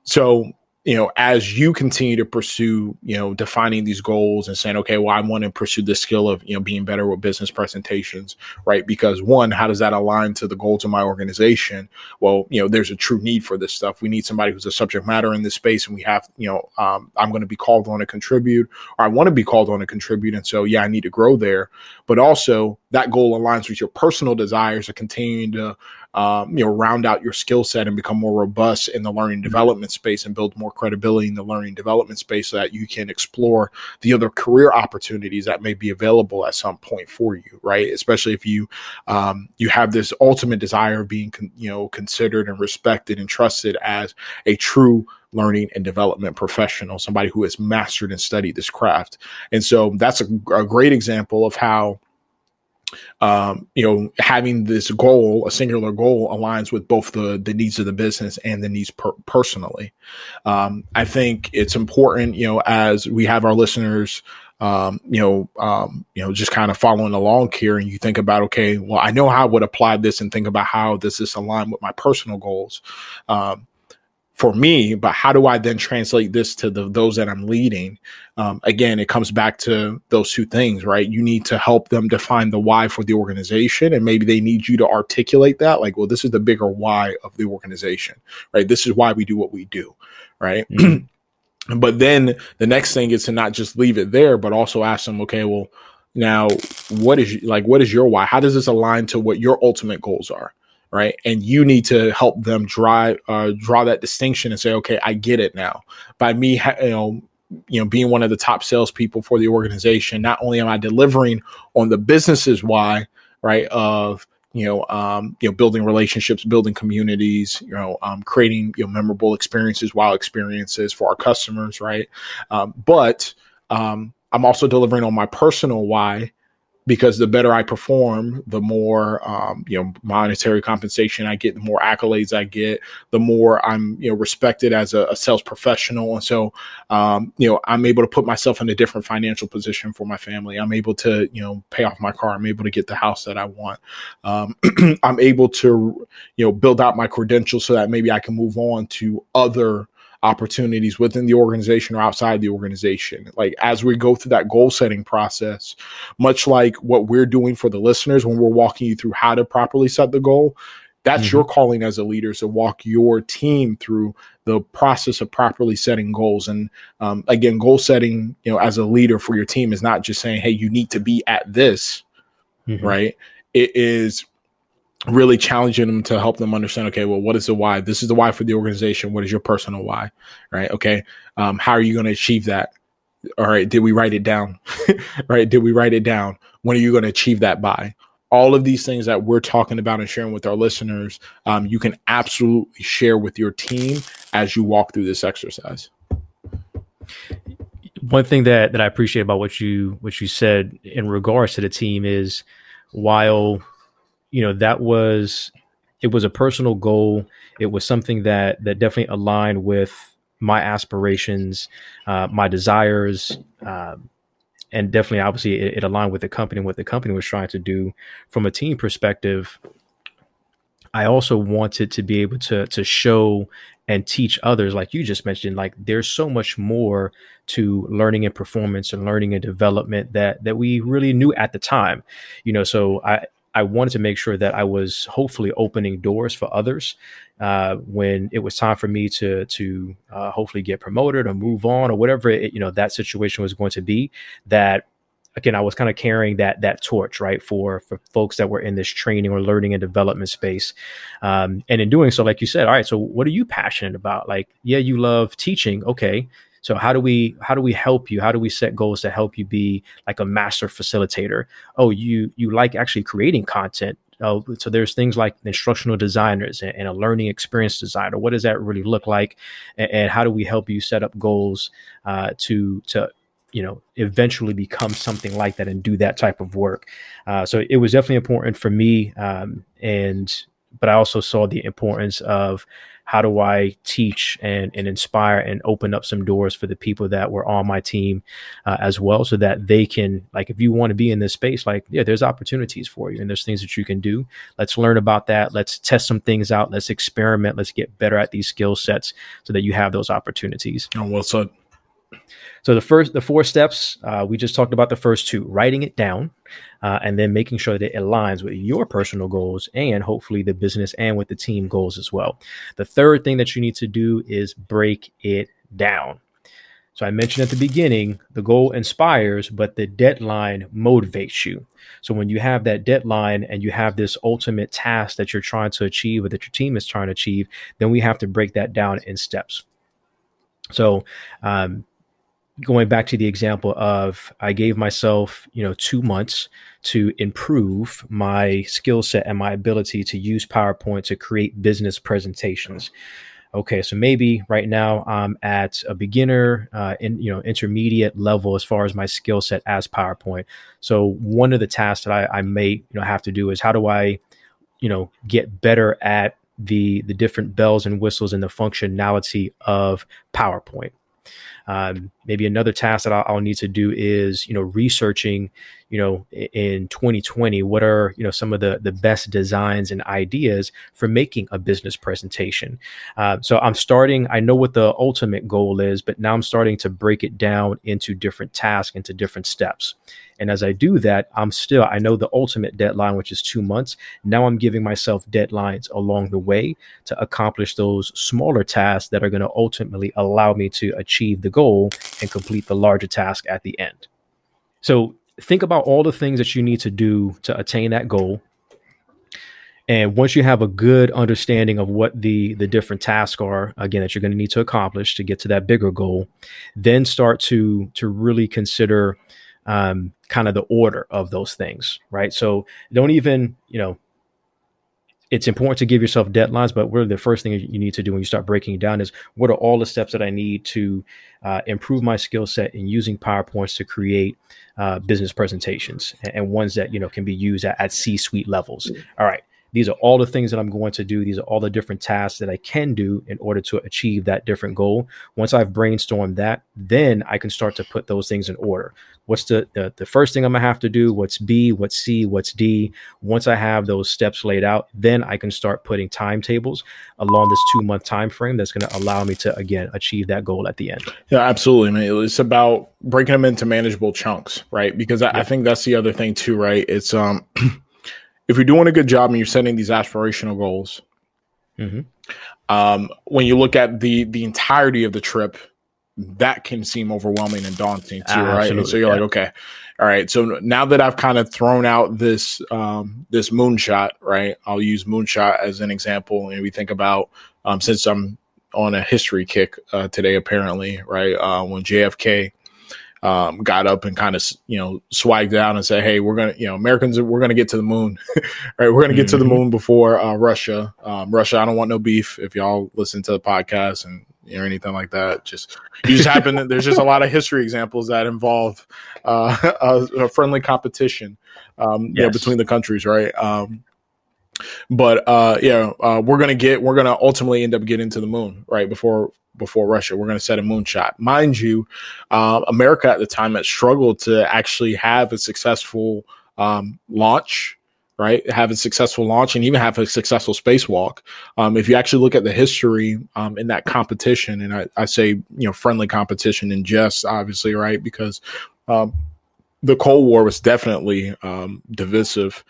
so, you know, as you continue to pursue, you know, defining these goals and saying, okay, well, I want to pursue the skill of, you know, being better with business presentations, right? Because one, how does that align to the goals of my organization? Well, you know, there's a true need for this stuff. We need somebody who's a subject matter in this space, and we have, you know, um, I'm going to be called on to contribute, or I want to be called on to contribute. And so, yeah, I need to grow there, but also that goal aligns with your personal desires to continue to, Um, you know, round out your skill set and become more robust in the learning development space and build more credibility in the learning development space so that you can explore the other career opportunities that may be available at some point for you, right? Especially if you um, you have this ultimate desire of being, con you know, considered and respected and trusted as a true learning and development professional, somebody who has mastered and studied this craft. And so that's a, a great example of how Um, you know, having this goal, a singular goal, aligns with both the, the needs of the business and the needs per personally. Um, I think it's important, you know, as we have our listeners, um, you know, um, you know, just kind of following along here, and you think about, okay, well, I know how I would apply this and think about how does this align with my personal goals. Um, for me, but how do I then translate this to the, those that I'm leading? Um, again, it comes back to those two things, right? You need to help them define the why for the organization, and maybe they need you to articulate that, like, well, this is the bigger why of the organization, right? This is why we do what we do, right? Mm-hmm. But then the next thing is to not just leave it there, but also ask them, okay, well, now what is like, what is your why? How does this align to what your ultimate goals are? Right. And you need to help them drive, uh, draw that distinction and say, okay, I get it now. By me, ha- you know, you know, being one of the top salespeople for the organization, not only am I delivering on the business's why, right, of, you know, um, you know, building relationships, building communities, you know, um, creating, you know, memorable experiences, wow experiences for our customers, right? Um, but um, I'm also delivering on my personal why, because the better I perform, the more, um, you know, monetary compensation I get, the more accolades I get, the more I'm, you know, respected as a, a sales professional. And so, um, you know, I'm able to put myself in a different financial position for my family. I'm able to, you know, pay off my car. I'm able to get the house that I want. Um, I'm able to, you know, build out my credentials so that maybe I can move on to other opportunities within the organization or outside the organization. Like, as we go through that goal setting process, much like what we're doing for the listeners when we're walking you through how to properly set the goal, that's mm-hmm. your calling as a leader, to walk your team through the process of properly setting goals. And um, again, goal setting, you know, as a leader for your team is not just saying, hey, you need to be at this, mm-hmm. right? It is really challenging them to help them understand, okay, well, what is the why? This is the why for the organization. What is your personal why, right? Okay, um, how are you going to achieve that? All right, did we write it down, right? Did we write it down? When are you going to achieve that by? All of these things that we're talking about and sharing with our listeners, um, you can absolutely share with your team as you walk through this exercise. One thing that that I appreciate about what you what you said in regards to the team is, while you know, that was, it was a personal goal. It was something that that definitely aligned with my aspirations, uh, my desires, uh, and definitely, obviously, it, it aligned with the company and what the company was trying to do. From a team perspective, I also wanted to be able to to show and teach others, like you just mentioned, like there's so much more to learning and performance and learning and development that that we really knew at the time, you know. So I. I wanted to make sure that I was hopefully opening doors for others uh, when it was time for me to to uh, hopefully get promoted or move on or whatever it, you know, that situation was going to be. That, again, I was kind of carrying that that torch, right, for for folks that were in this training or learning and development space. Um, and in doing so, like you said, all right, so what are you passionate about? Like, yeah, you love teaching, okay. So how do we how do we help you? How do we set goals to help you be like a master facilitator? Oh, you you like actually creating content. Uh, so there's things like instructional designers and, and a learning experience designer. What does that really look like? And, and how do we help you set up goals uh, to to, you know, eventually become something like that and do that type of work? Uh, so it was definitely important for me. Um, and but I also saw the importance of, how do I teach and, and inspire and open up some doors for the people that were on my team uh, as well, so that they can, like, if you want to be in this space, like, yeah, there's opportunities for you and there's things that you can do. Let's learn about that. Let's test some things out. Let's experiment. Let's get better at these skill sets so that you have those opportunities. Oh, well said. So the first, the four steps, uh, we just talked about the first two, writing it down, uh, and then making sure that it aligns with your personal goals and hopefully the business and with the team goals as well. The third thing that you need to do is break it down. So I mentioned at the beginning, the goal inspires, but the deadline motivates you. So when you have that deadline and you have this ultimate task that you're trying to achieve or that your team is trying to achieve, then we have to break that down in steps. So, um, going back to the example of, I gave myself, you know, two months to improve my skill set and my ability to use PowerPoint to create business presentations. Okay, so maybe right now I'm at a beginner, uh, in, you know, intermediate level as far as my skill set as PowerPoint. So one of the tasks that I, I may, you know, have to do is, how do I, you know, get better at the the different bells and whistles and the functionality of PowerPoint? Um, maybe another task that I'll, I'll need to do is, you know, researching, you know, in twenty twenty, what are, you know, some of the, the best designs and ideas for making a business presentation. Uh, so I'm starting, I know what the ultimate goal is, but now I'm starting to break it down into different tasks, into different steps. And as I do that, I'm still, I know the ultimate deadline, which is two months. Now I'm giving myself deadlines along the way to accomplish those smaller tasks that are going to ultimately allow me to achieve the goal and complete the larger task at the end. So think about all the things that you need to do to attain that goal. And once you have a good understanding of what the, the different tasks are, again, that you're going to need to accomplish to get to that bigger goal, then start to, to really consider um, kind of the order of those things, right? So don't even, you know, it's important to give yourself deadlines, but really the first thing you need to do when you start breaking it down is what are all the steps that I need to uh, improve my skill set in using PowerPoints to create uh, business presentations and, and ones that, you know, can be used at, at C-suite levels. All right. These are all the things that I'm going to do. These are all the different tasks that I can do in order to achieve that different goal. Once I've brainstormed that, then I can start to put those things in order. What's the, the, the first thing I'm gonna have to do? What's B, what's C, what's D? Once I have those steps laid out, then I can start putting timetables along this two month time frame that's gonna allow me to, again, achieve that goal at the end. Yeah, absolutely, man. It's about breaking them into manageable chunks, right? Because I, yeah. I think that's the other thing too, right? It's, um. If you're doing a good job and you're setting these aspirational goals, mm-hmm. um, when you look at the the entirety of the trip, that can seem overwhelming and daunting too, uh, right? And so you're yeah. like, okay, all right. So now that I've kind of thrown out this um, this moonshot, right? I'll use moonshot as an example, and we think about um, since I'm on a history kick uh, today, apparently, right? Uh, when J F K. Um, got up and kind of, you know, swagged out and said, hey, we're going to, you know, Americans, we're going to get to the moon, right? We're going to get mm-hmm. to the moon before uh, Russia. Um, Russia, I don't want no beef. If y'all listen to the podcast and you know, anything like that, just, you just happen to, there's just a lot of history examples that involve uh, a, a friendly competition um, yes. you know, between the countries, right? Um, but uh, yeah, uh, we're going to get, we're going to ultimately end up getting to the moon, right? Before before Russia, we're going to set a moonshot. Mind you, uh, America at the time had struggled to actually have a successful um, launch, right? Have a successful launch and even have a successful spacewalk. Um, if you actually look at the history um, in that competition, and I, I say, you know, friendly competition in jest, obviously, right? Because um, the Cold War was definitely um, divisive,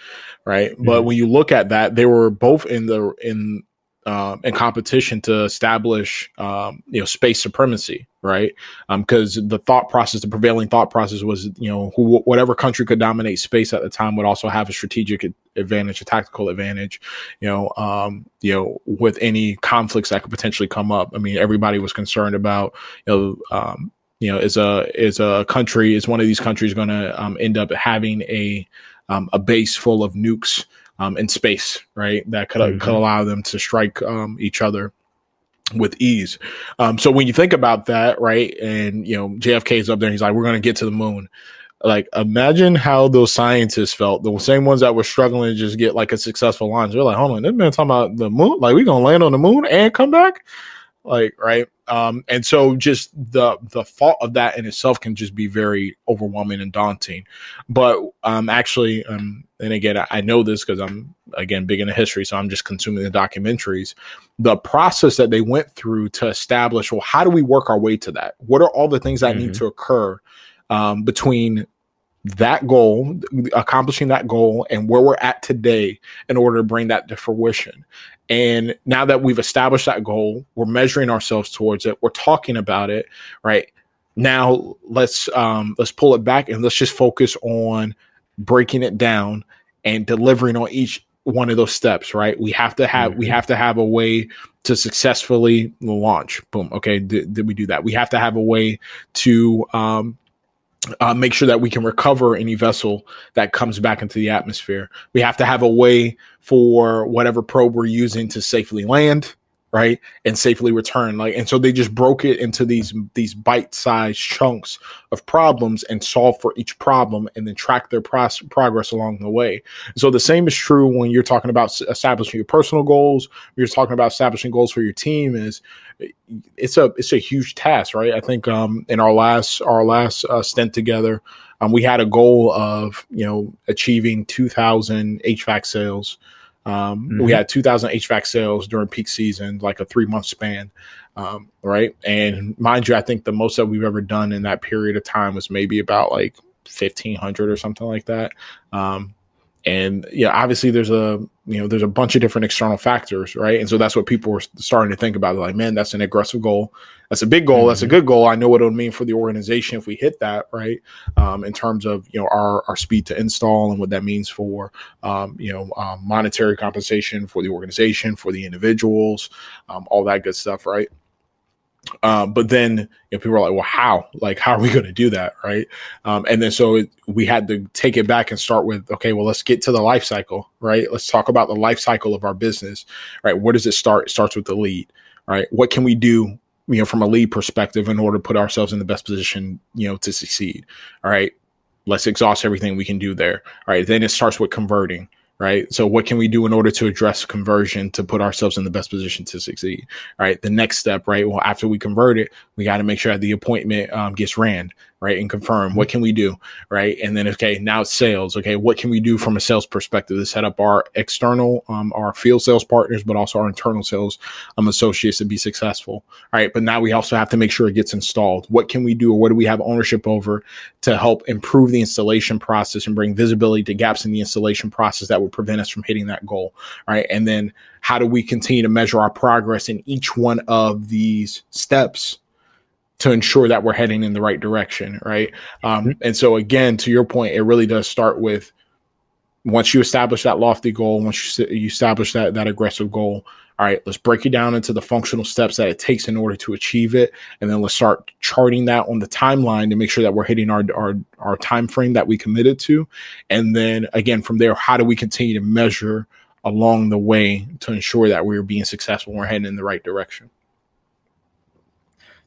right? Mm-hmm. But when you look at that, they were both in the, in, Um, and competition to establish, um, you know, space supremacy, right? Because um, the thought process, the prevailing thought process was, you know, who, whatever country could dominate space at the time would also have a strategic advantage, a tactical advantage, you know, um, you know, with any conflicts that could potentially come up. I mean, everybody was concerned about, you know, um, you know, is a is a country, is one of these countries going to um, end up having a um, a base full of nukes? Um, in space, right? That could, mm-hmm. could allow them to strike um, each other with ease. Um, so when you think about that, right? And, you know, J F K is up there and he's like, we're going to get to the moon. Like, imagine how those scientists felt. The same ones that were struggling to just get like a successful launch. They're like, hold on, this man talking about the moon? Like, we going to land on the moon and come back? Like, right. Um, and so just the, the thought of that in itself can just be very overwhelming and daunting. But um, actually, um, and again, I, I know this because I'm, again, big into history, so I'm just consuming the documentaries. The process that they went through to establish, well, how do we work our way to that? What are all the things that mm-hmm. need to occur um, between that goal, accomplishing that goal, and where we're at today in order to bring that to fruition? And now that we've established that goal, we're measuring ourselves towards it. We're talking about it, right? Now let's um, let's pull it back and let's just focus on breaking it down and delivering on each one of those steps, right? We have to have mm-hmm. we have to have a way to successfully launch. Boom. Okay, did, did we do that? We have to have a way to um, uh, make sure that we can recover any vessel that comes back into the atmosphere. We have to have a way for whatever probe we're using to safely land, right, and safely return. Like, and so they just broke it into these these bite-sized chunks of problems and solved for each problem and then tracked their pro progress along the way. So the same is true when you're talking about establishing your personal goals, when you're talking about establishing goals for your team. Is it's a it's a huge task, right? I think um, in our last our last uh, stint together, um, we had a goal of, you know, achieving two thousand H V A C sales. Um, mm-hmm. We had two thousand H V A C sales during peak season, like a three month span. Um, right. And mind you, I think the most that we've ever done in that period of time was maybe about like fifteen hundred or something like that. Um, and yeah, obviously there's a, you know, there's a bunch of different external factors. Right. And so that's what people were starting to think about. They're like, man, that's an aggressive goal. That's a big goal. Mm-hmm. That's a good goal. I know what it'll mean for the organization if we hit that. Right. Um, in terms of, you know, our, our speed to install and what that means for, um, you know, um, monetary compensation for the organization, for the individuals, um, all that good stuff. Right. Um, but then, you know, people are like, well, how, like, how are we going to do that? Right. Um, and then, so it, we had to take it back and start with, okay, well, let's get to the life cycle, right? Let's talk about the life cycle of our business, right? Where does it start? It starts with the lead, right? What can we do, you know, from a lead perspective in order to put ourselves in the best position, you know, to succeed. All right. Let's exhaust everything we can do there. All right. Then it starts with converting. Right. So what can we do in order to address conversion to put ourselves in the best position to succeed? All right. The next step. Right. Well, after we convert it, we got to make sure that the appointment um, gets ran. Right. And confirm. What can we do? Right. And then, OK, now it's sales. OK, what can we do from a sales perspective to set up our external, um, our field sales partners, but also our internal sales um, associates to be successful? All right. But now we also have to make sure it gets installed. What can we do, or what do we have ownership over to help improve the installation process and bring visibility to gaps in the installation process that would prevent us from hitting that goal? All right. And then how do we continue to measure our progress in each one of these steps to ensure that we're heading in the right direction, right? Um, and so again, to your point, it really does start with, once you establish that lofty goal, once you, you establish that that aggressive goal, all right, let's break it down into the functional steps that it takes in order to achieve it, and then let's start charting that on the timeline to make sure that we're hitting our our our time frame that we committed to. And then again, from there, how do we continue to measure along the way to ensure that we're being successful and we're heading in the right direction?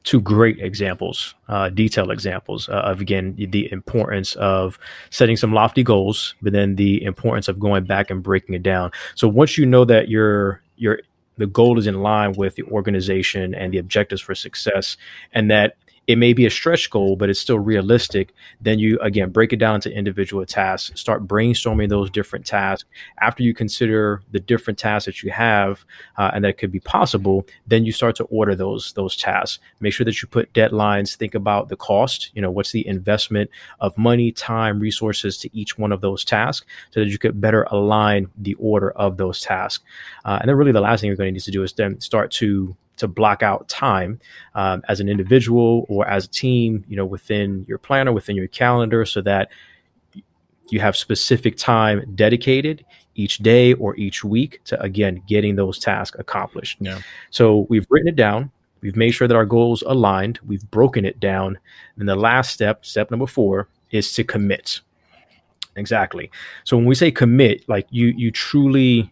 Two great examples, uh, detailed examples uh, of, again, the importance of setting some lofty goals, but then the importance of going back and breaking it down. So once you know that your your the goal is in line with the organization and the objectives for success, and that it may be a stretch goal, but it's still realistic, then you, again, break it down into individual tasks, start brainstorming those different tasks. After you consider the different tasks that you have uh, and that could be possible, then you start to order those those tasks. Make sure that you put deadlines, think about the cost, you know, what's the investment of money, time, resources to each one of those tasks so that you could better align the order of those tasks. Uh, and then really the last thing you're going to need to do is then start to to block out time um, as an individual or as a team, you know, within your planner, within your calendar, so that you have specific time dedicated each day or each week to, again, getting those tasks accomplished. Yeah. So we've written it down. We've made sure that our goals aligned. We've broken it down. And the last step, step number four, is to commit. Exactly. So when we say commit, like you, you truly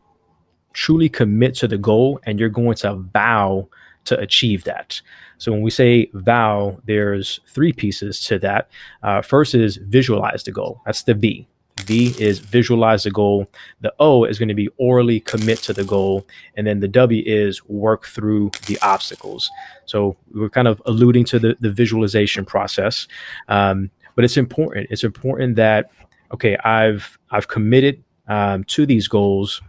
truly commit to the goal, and you're going to vow to achieve that. So when we say vow, there's three pieces to that. Uh, first is visualize the goal. That's the V. V is visualize the goal. The O is going to be orally commit to the goal. And then the W is work through the obstacles. So we're kind of alluding to the, the visualization process. Um, but it's important. It's important that, okay, I've, I've committed um, to these goals.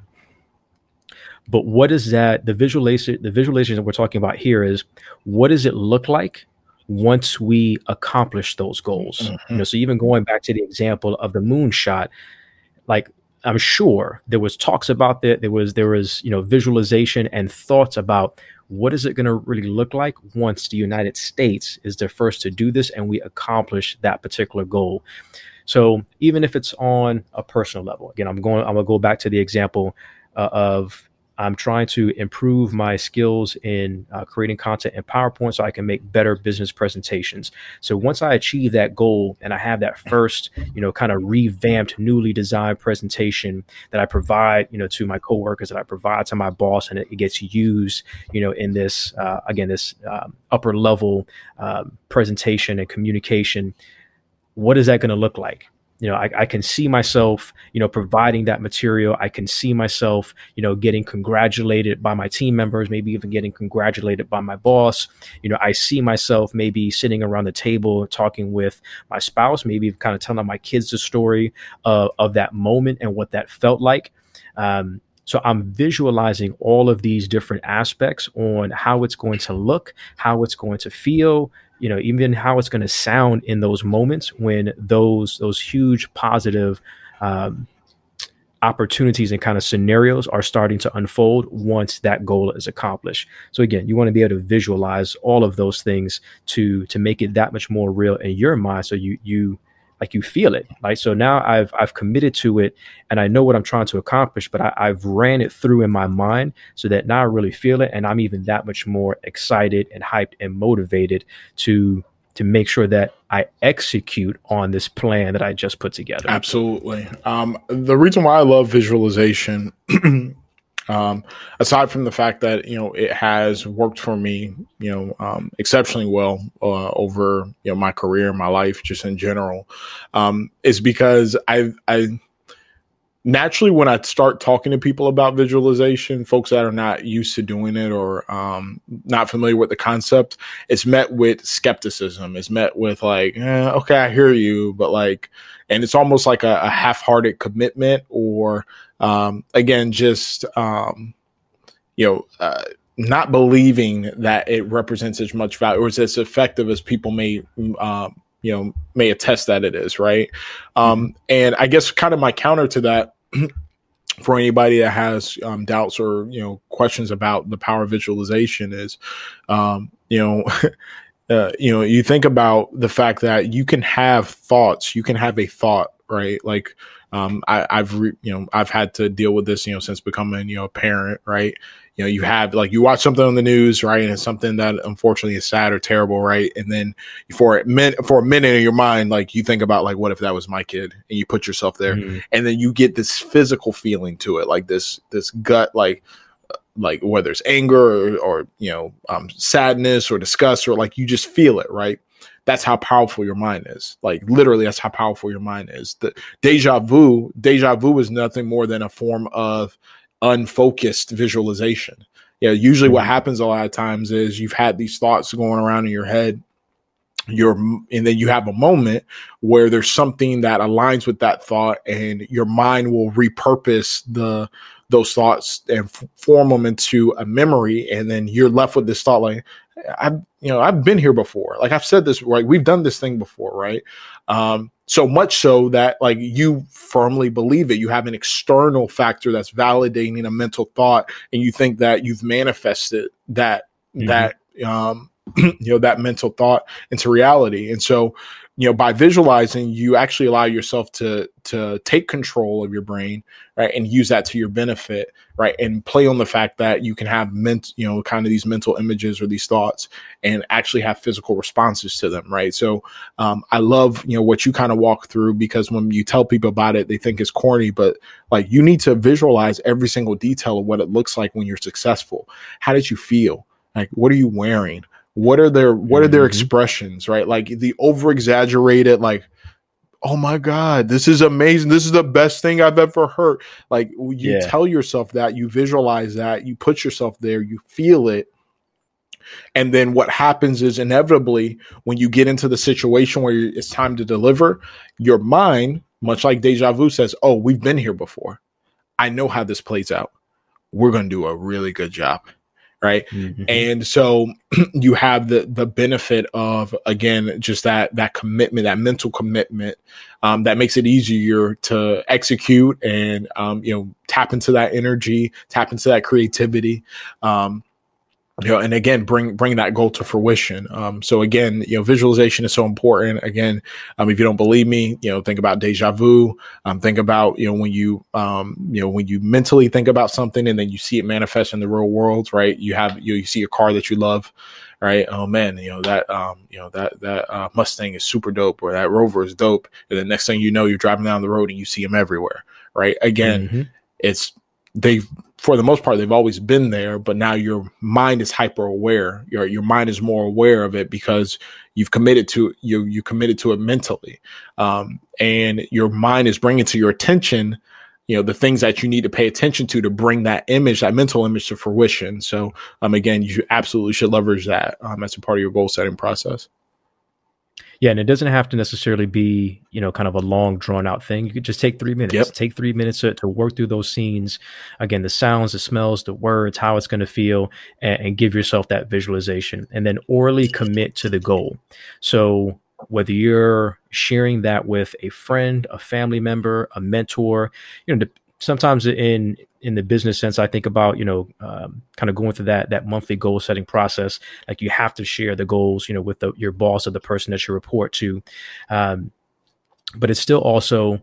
But what is that? The visualization, the visualization that we're talking about here is, what does it look like once we accomplish those goals? Mm-hmm. You know, so even going back to the example of the moonshot, like I'm sure there was talks about that. There was there was you know visualization and thoughts about what is it going to really look like once the United States is the first to do this and we accomplish that particular goal. So even if it's on a personal level, again, I'm going I'm gonna go back to the example uh, of I'm trying to improve my skills in uh, creating content in PowerPoint so I can make better business presentations. So once I achieve that goal and I have that first, you know, kind of revamped, newly designed presentation that I provide, you know, to my coworkers, that I provide to my boss, and it, it gets used, you know, in this, uh, again, this um, upper level um, presentation and communication, what is that going to look like? You know, I, I can see myself, you know, providing that material. I can see myself, you know, getting congratulated by my team members, maybe even getting congratulated by my boss. You know, I see myself maybe sitting around the table talking with my spouse, maybe kind of telling my kids the story of, of that moment and what that felt like. Um, So I'm visualizing all of these different aspects on how it's going to look, how it's going to feel, you know, even how it's going to sound in those moments when those those huge positive um, opportunities and kind of scenarios are starting to unfold once that goal is accomplished. So again, you want to be able to visualize all of those things to to make it that much more real in your mind, so you you. Like you feel it, right? So now I've I've committed to it, and I know what I'm trying to accomplish, but I, I've ran it through in my mind so that now I really feel it, and I'm even that much more excited and hyped and motivated to to make sure that I execute on this plan that I just put together. Absolutely. Um, the reason why I love visualization, um, aside from the fact that, you know, it has worked for me, you know, um, exceptionally well, uh, over, you know, my career, my life, just in general, um, is because I, I naturally, when I start talking to people about visualization, folks that are not used to doing it or, um, not familiar with the concept, it's met with skepticism. It's met with like, eh, okay, I hear you, but like, and it's almost like a, a half-hearted commitment, or, Um, again, just, um, you know, uh, not believing that it represents as much value or is as effective as people may, uh, you know, may attest that it is, right? Um, and I guess kind of my counter to that for anybody that has um, doubts or, you know, questions about the power of visualization is, um, you know, uh, you know, you think about the fact that you can have thoughts, you can have a thought, right? Like, Um, I, I've, re, you know, I've had to deal with this, you know, since becoming, you know, a parent, right? You know, you have like, you watch something on the news, right? And it's something that unfortunately is sad or terrible, right? And then for a minute, for a minute in your mind, like you think about like, what if that was my kid? And you put yourself there, mm-hmm. and then you get this physical feeling to it, like this, this gut, like, like whether it's anger or, or you know, um, sadness or disgust, or like, you just feel it, right? That's how powerful your mind is. Like literally, that's how powerful your mind is. The deja vu, deja vu is nothing more than a form of unfocused visualization. Yeah, you know, usually what happens a lot of times is you've had these thoughts going around in your head. Your and then you have a moment where there's something that aligns with that thought, and your mind will repurpose the those thoughts and f form them into a memory, and then you're left with this thought like, I've you know I've been here before, like I've said this, right? We've done this thing before, right? Um, so much so that like you firmly believe it. You have an external factor that's validating a mental thought, and you think that you've manifested that mm-hmm. that um. you know, that mental thought into reality. And so, you know, by visualizing, you actually allow yourself to, to take control of your brain, right. And use that to your benefit, right. And play on the fact that you can have ment, you know, kind of these mental images or these thoughts and actually have physical responses to them. Right. So, um, I love, you know, what you kind of walk through, because when you tell people about it, they think it's corny, but like you need to visualize every single detail of what it looks like when you're successful. How did you feel? Like, what are you wearing? What are their, what are their expressions, right? Like the over exaggerated, like, oh my God, this is amazing. This is the best thing I've ever heard. Like you yeah. tell yourself that, you visualize that, you put yourself there, you feel it. And then what happens is inevitably when you get into the situation where it's time to deliver, your mind, much like deja vu, says, oh, we've been here before. I know how this plays out. We're going to do a really good job. Right. Mm-hmm. And so you have the, the benefit of, again, just that, that commitment, that mental commitment, um, that makes it easier to execute and, um, you know, tap into that energy, tap into that creativity. Um, you know, and again, bring bring that goal to fruition. Um, so again, you know, visualization is so important. Again, um, if you don't believe me, you know, think about deja vu. Um, think about, you know, when you um, you know, when you mentally think about something and then you see it manifest in the real world, right? You have you, you see a car that you love, right? Oh man, you know that um, you know that that uh, Mustang is super dope, or that Rover is dope. And the next thing you know, you're driving down the road and you see them everywhere, right? Again, mm-hmm. it's they've. For the most part, they've always been there, but now your mind is hyper aware. Your your mind is more aware of it because you've committed to you you committed to it mentally, um, and your mind is bringing to your attention, you know, the things that you need to pay attention to to bring that image, that mental image, to fruition. So, um, again, you absolutely should leverage that um, as a part of your goal setting process. Yeah, and it doesn't have to necessarily be, you know, kind of a long, drawn-out thing. You could just take three minutes. Yep. Take three minutes to, to work through those scenes. Again, the sounds, the smells, the words, how it's going to feel, and, and give yourself that visualization. And then orally commit to the goal. So whether you're sharing that with a friend, a family member, a mentor, you know, sometimes in in the business sense, I think about, you know, um, kind of going through that, that monthly goal setting process. Like you have to share the goals, you know, with the, your boss or the person that you report to. Um, but it's still also,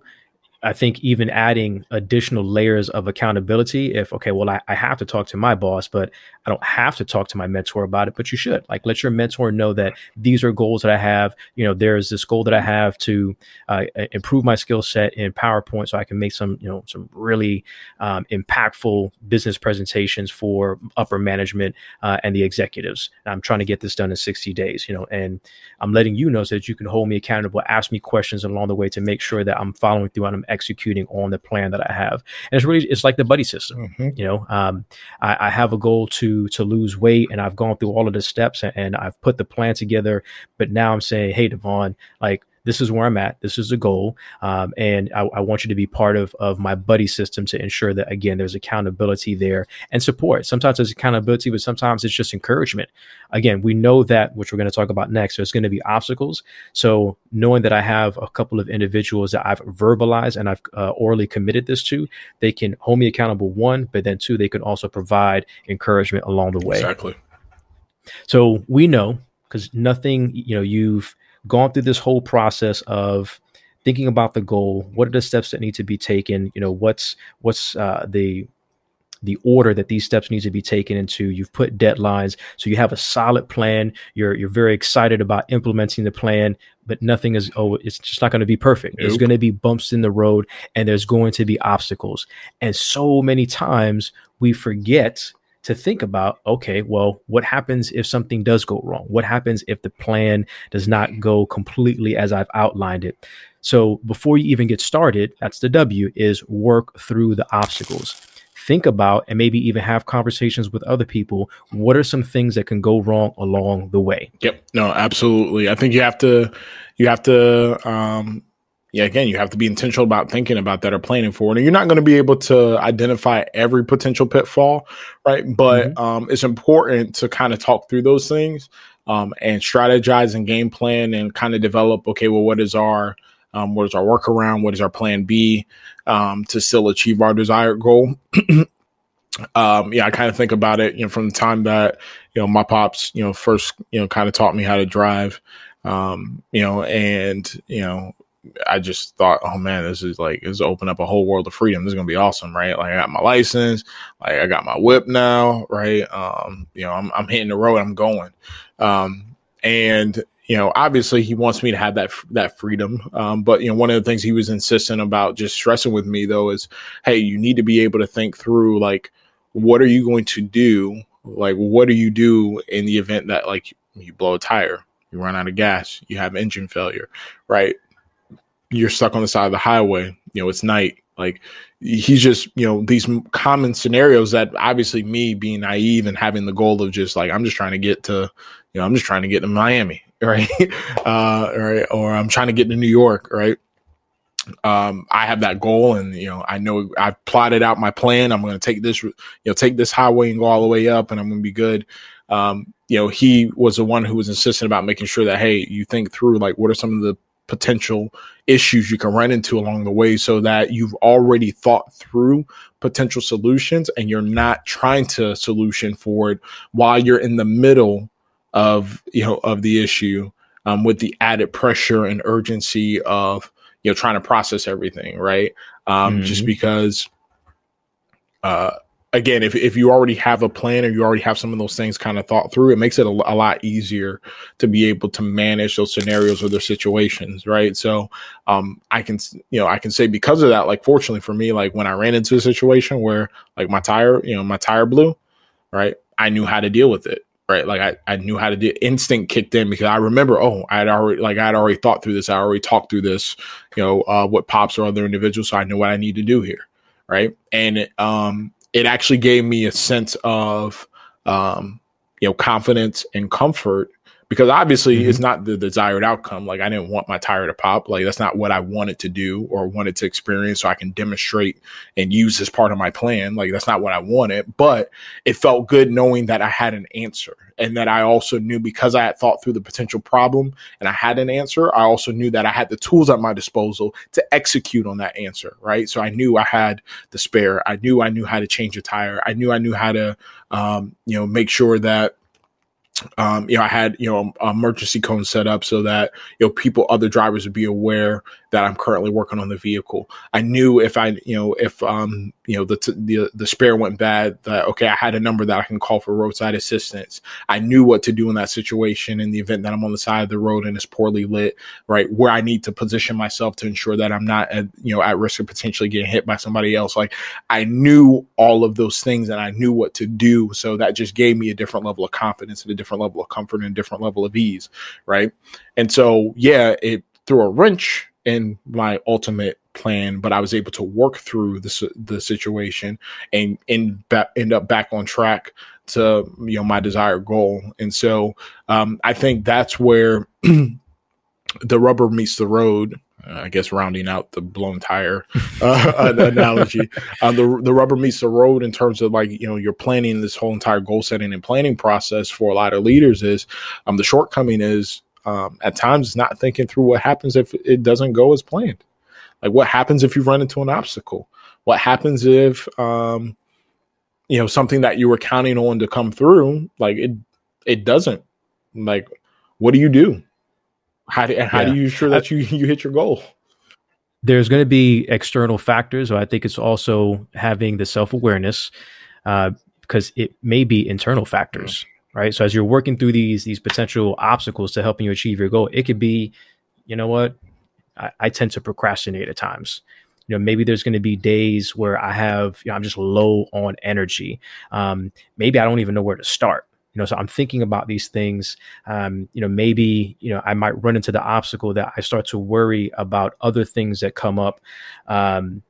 I think, even adding additional layers of accountability. If, okay, well, I, I have to talk to my boss, but I don't have to talk to my mentor about it, but you should. Like, let your mentor know that these are goals that I have. You know, there's this goal that I have to uh, improve my skill set in PowerPoint so I can make some, you know, some really um, impactful business presentations for upper management uh, and the executives. And I'm trying to get this done in sixty days, you know, and I'm letting you know so that you can hold me accountable, ask me questions along the way to make sure that I'm following through on them, executing on the plan that I have. And it's really, it's like the buddy system. Mm-hmm. You know, um, I, I have a goal to, to lose weight, and I've gone through all of the steps and, and I've put the plan together, but now I'm saying, hey, Devon, like, this is where I'm at. This is the goal. Um, and I, I want you to be part of, of my buddy system to ensure that, again, there's accountability there and support. Sometimes there's accountability, but sometimes it's just encouragement. Again, we know that, which we're going to talk about next, there's going to be obstacles. So knowing that I have a couple of individuals that I've verbalized and I've uh, orally committed this to, they can hold me accountable, one, but then two, they can also provide encouragement along the way. Exactly. So we know, because nothing, you know, you've gone through this whole process of thinking about the goal. What are the steps that need to be taken? You know, what's what's uh, the the order that these steps need to be taken into. You've put deadlines, so you have a solid plan. You're you're very excited about implementing the plan, but nothing is. Oh, it's just not going to be perfect. Nope. There's going to be bumps in the road, and there's going to be obstacles. And so many times we forget to think about, okay, well, what happens if something does go wrong? What happens if the plan does not go completely as I've outlined it? So before you even get started, that's the W, is work through the obstacles. Think about, and maybe even have conversations with other people, what are some things that can go wrong along the way? Yep. No, absolutely. I think you have to, you have to, um, yeah, again, you have to be intentional about thinking about that or planning for it. And you're not going to be able to identify every potential pitfall, right? But mm-hmm. um, it's important to kind of talk through those things um, and strategize and game plan and kind of develop, okay, well, what is our, um, what is our workaround? What is our plan B um, to still achieve our desired goal? Um, yeah, I kind of think about it, you know, from the time that, you know, my pops, you know, first, you know, kind of taught me how to drive, um, you know, and, you know, I just thought, oh man, this is like, it's opened up a whole world of freedom. This is going to be awesome. Right. Like I got my license, like I got my whip now. Right. Um, you know, I'm, I'm hitting the road, I'm going. Um, and, you know, obviously he wants me to have that, that freedom. Um, but you know, one of the things he was insistent about, just stressing with me though, is, hey, you need to be able to think through, like, what are you going to do? Like, what do you do in the event that, like, you blow a tire, you run out of gas, you have engine failure, right? You're stuck on the side of the highway, you know, it's night. Like he's just, you know, these common scenarios that obviously me being naive and having the goal of just like, I'm just trying to get to, you know, I'm just trying to get to Miami, right? uh, right. Or I'm trying to get to New York, right? Um, I have that goal and, you know, I know I've plotted out my plan. I'm going to take this, you know, take this highway and go all the way up and I'm going to be good. Um, you know, he was the one who was insistent about making sure that, hey, you think through, like, what are some of the potential issues you can run into along the way, so that you've already thought through potential solutions and you're not trying to solution for it while you're in the middle of, you know, of the issue, um, with the added pressure and urgency of, you know, trying to process everything. Right. Um, mm-hmm. Just because, uh, again, if, if you already have a plan or you already have some of those things kind of thought through, it makes it a, a lot easier to be able to manage those scenarios or their situations, right? So um, I can, you know, I can say because of that, like, fortunately for me, like when I ran into a situation where like my tire, you know, my tire blew, right? I knew how to deal with it, right? Like I, I knew how to do, instinct kicked in because I remember, oh, I had already, like I had already thought through this. I already talked through this, you know, uh, what pops or other individuals. So I know what I need to do here, right? And, um, it actually gave me a sense of, um, you know, confidence and comfort, because obviously mm-hmm. it's not the desired outcome. Like I didn't want my tire to pop. Like that's not what I wanted to do or wanted to experience. So I can demonstrate and use as part of my plan. Like that's not what I wanted, but it felt good knowing that I had an answer, and that I also knew, because I had thought through the potential problem and I had an answer, I also knew that I had the tools at my disposal to execute on that answer. Right. So I knew I had the spare. I knew I knew how to change a tire. I knew I knew how to, um, you know, make sure that, Um, you know, I had, you know, emergency cones set up so that, you know, people, other drivers would be aware that I'm currently working on the vehicle. I knew if I, you know, if, um, you know, the, t- the, the spare went bad, that, okay, I had a number that I can call for roadside assistance. I knew what to do in that situation in the event that I'm on the side of the road and it's poorly lit, right? Where I need to position myself to ensure that I'm not at, you know, at risk of potentially getting hit by somebody else. Like I knew all of those things and I knew what to do. So that just gave me a different level of confidence and a different level of comfort and different level of ease, right? And so yeah, it threw a wrench in my ultimate plan, but I was able to work through this the situation and end, ba- end up back on track to, you know, my desired goal. And so um I think that's where the rubber meets the road, uh, I guess rounding out the blown tire uh, analogy, uh, the the rubber meets the road in terms of, like, you know, you're planning this whole entire goal setting and planning process for a lot of leaders is um, the shortcoming is um, at times not thinking through what happens if it doesn't go as planned. Like what happens if you run into an obstacle? What happens if, um, you know, something that you were counting on to come through, like it, it doesn't. Like, what do you do? How do, and how yeah. do you ensure that you, you hit your goal? There's going to be external factors. I think it's also having the self-awareness, uh, because it may be internal factors, yeah. right? So as you're working through these, these potential obstacles to helping you achieve your goal, it could be, you know what, I, I tend to procrastinate at times. You know, maybe there's going to be days where I have, you know, I'm just low on energy. Um, maybe I don't even know where to start. You know, so I'm thinking about these things. Um, you know, maybe, you know, I might run into the obstacle that I start to worry about other things that come up, um,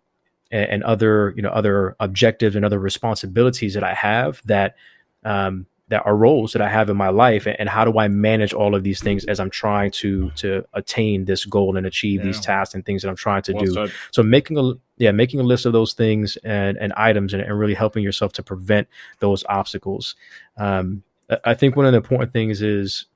and, and other, you know, other objectives and other responsibilities that I have that, um, that are roles that I have in my life. And, and how do I manage all of these things as I'm trying to, to attain this goal and achieve yeah. these tasks and things that I'm trying to well do. Said. So making a, yeah, making a list of those things and, and items and, and really helping yourself to prevent those obstacles. Um, I think one of the important things is,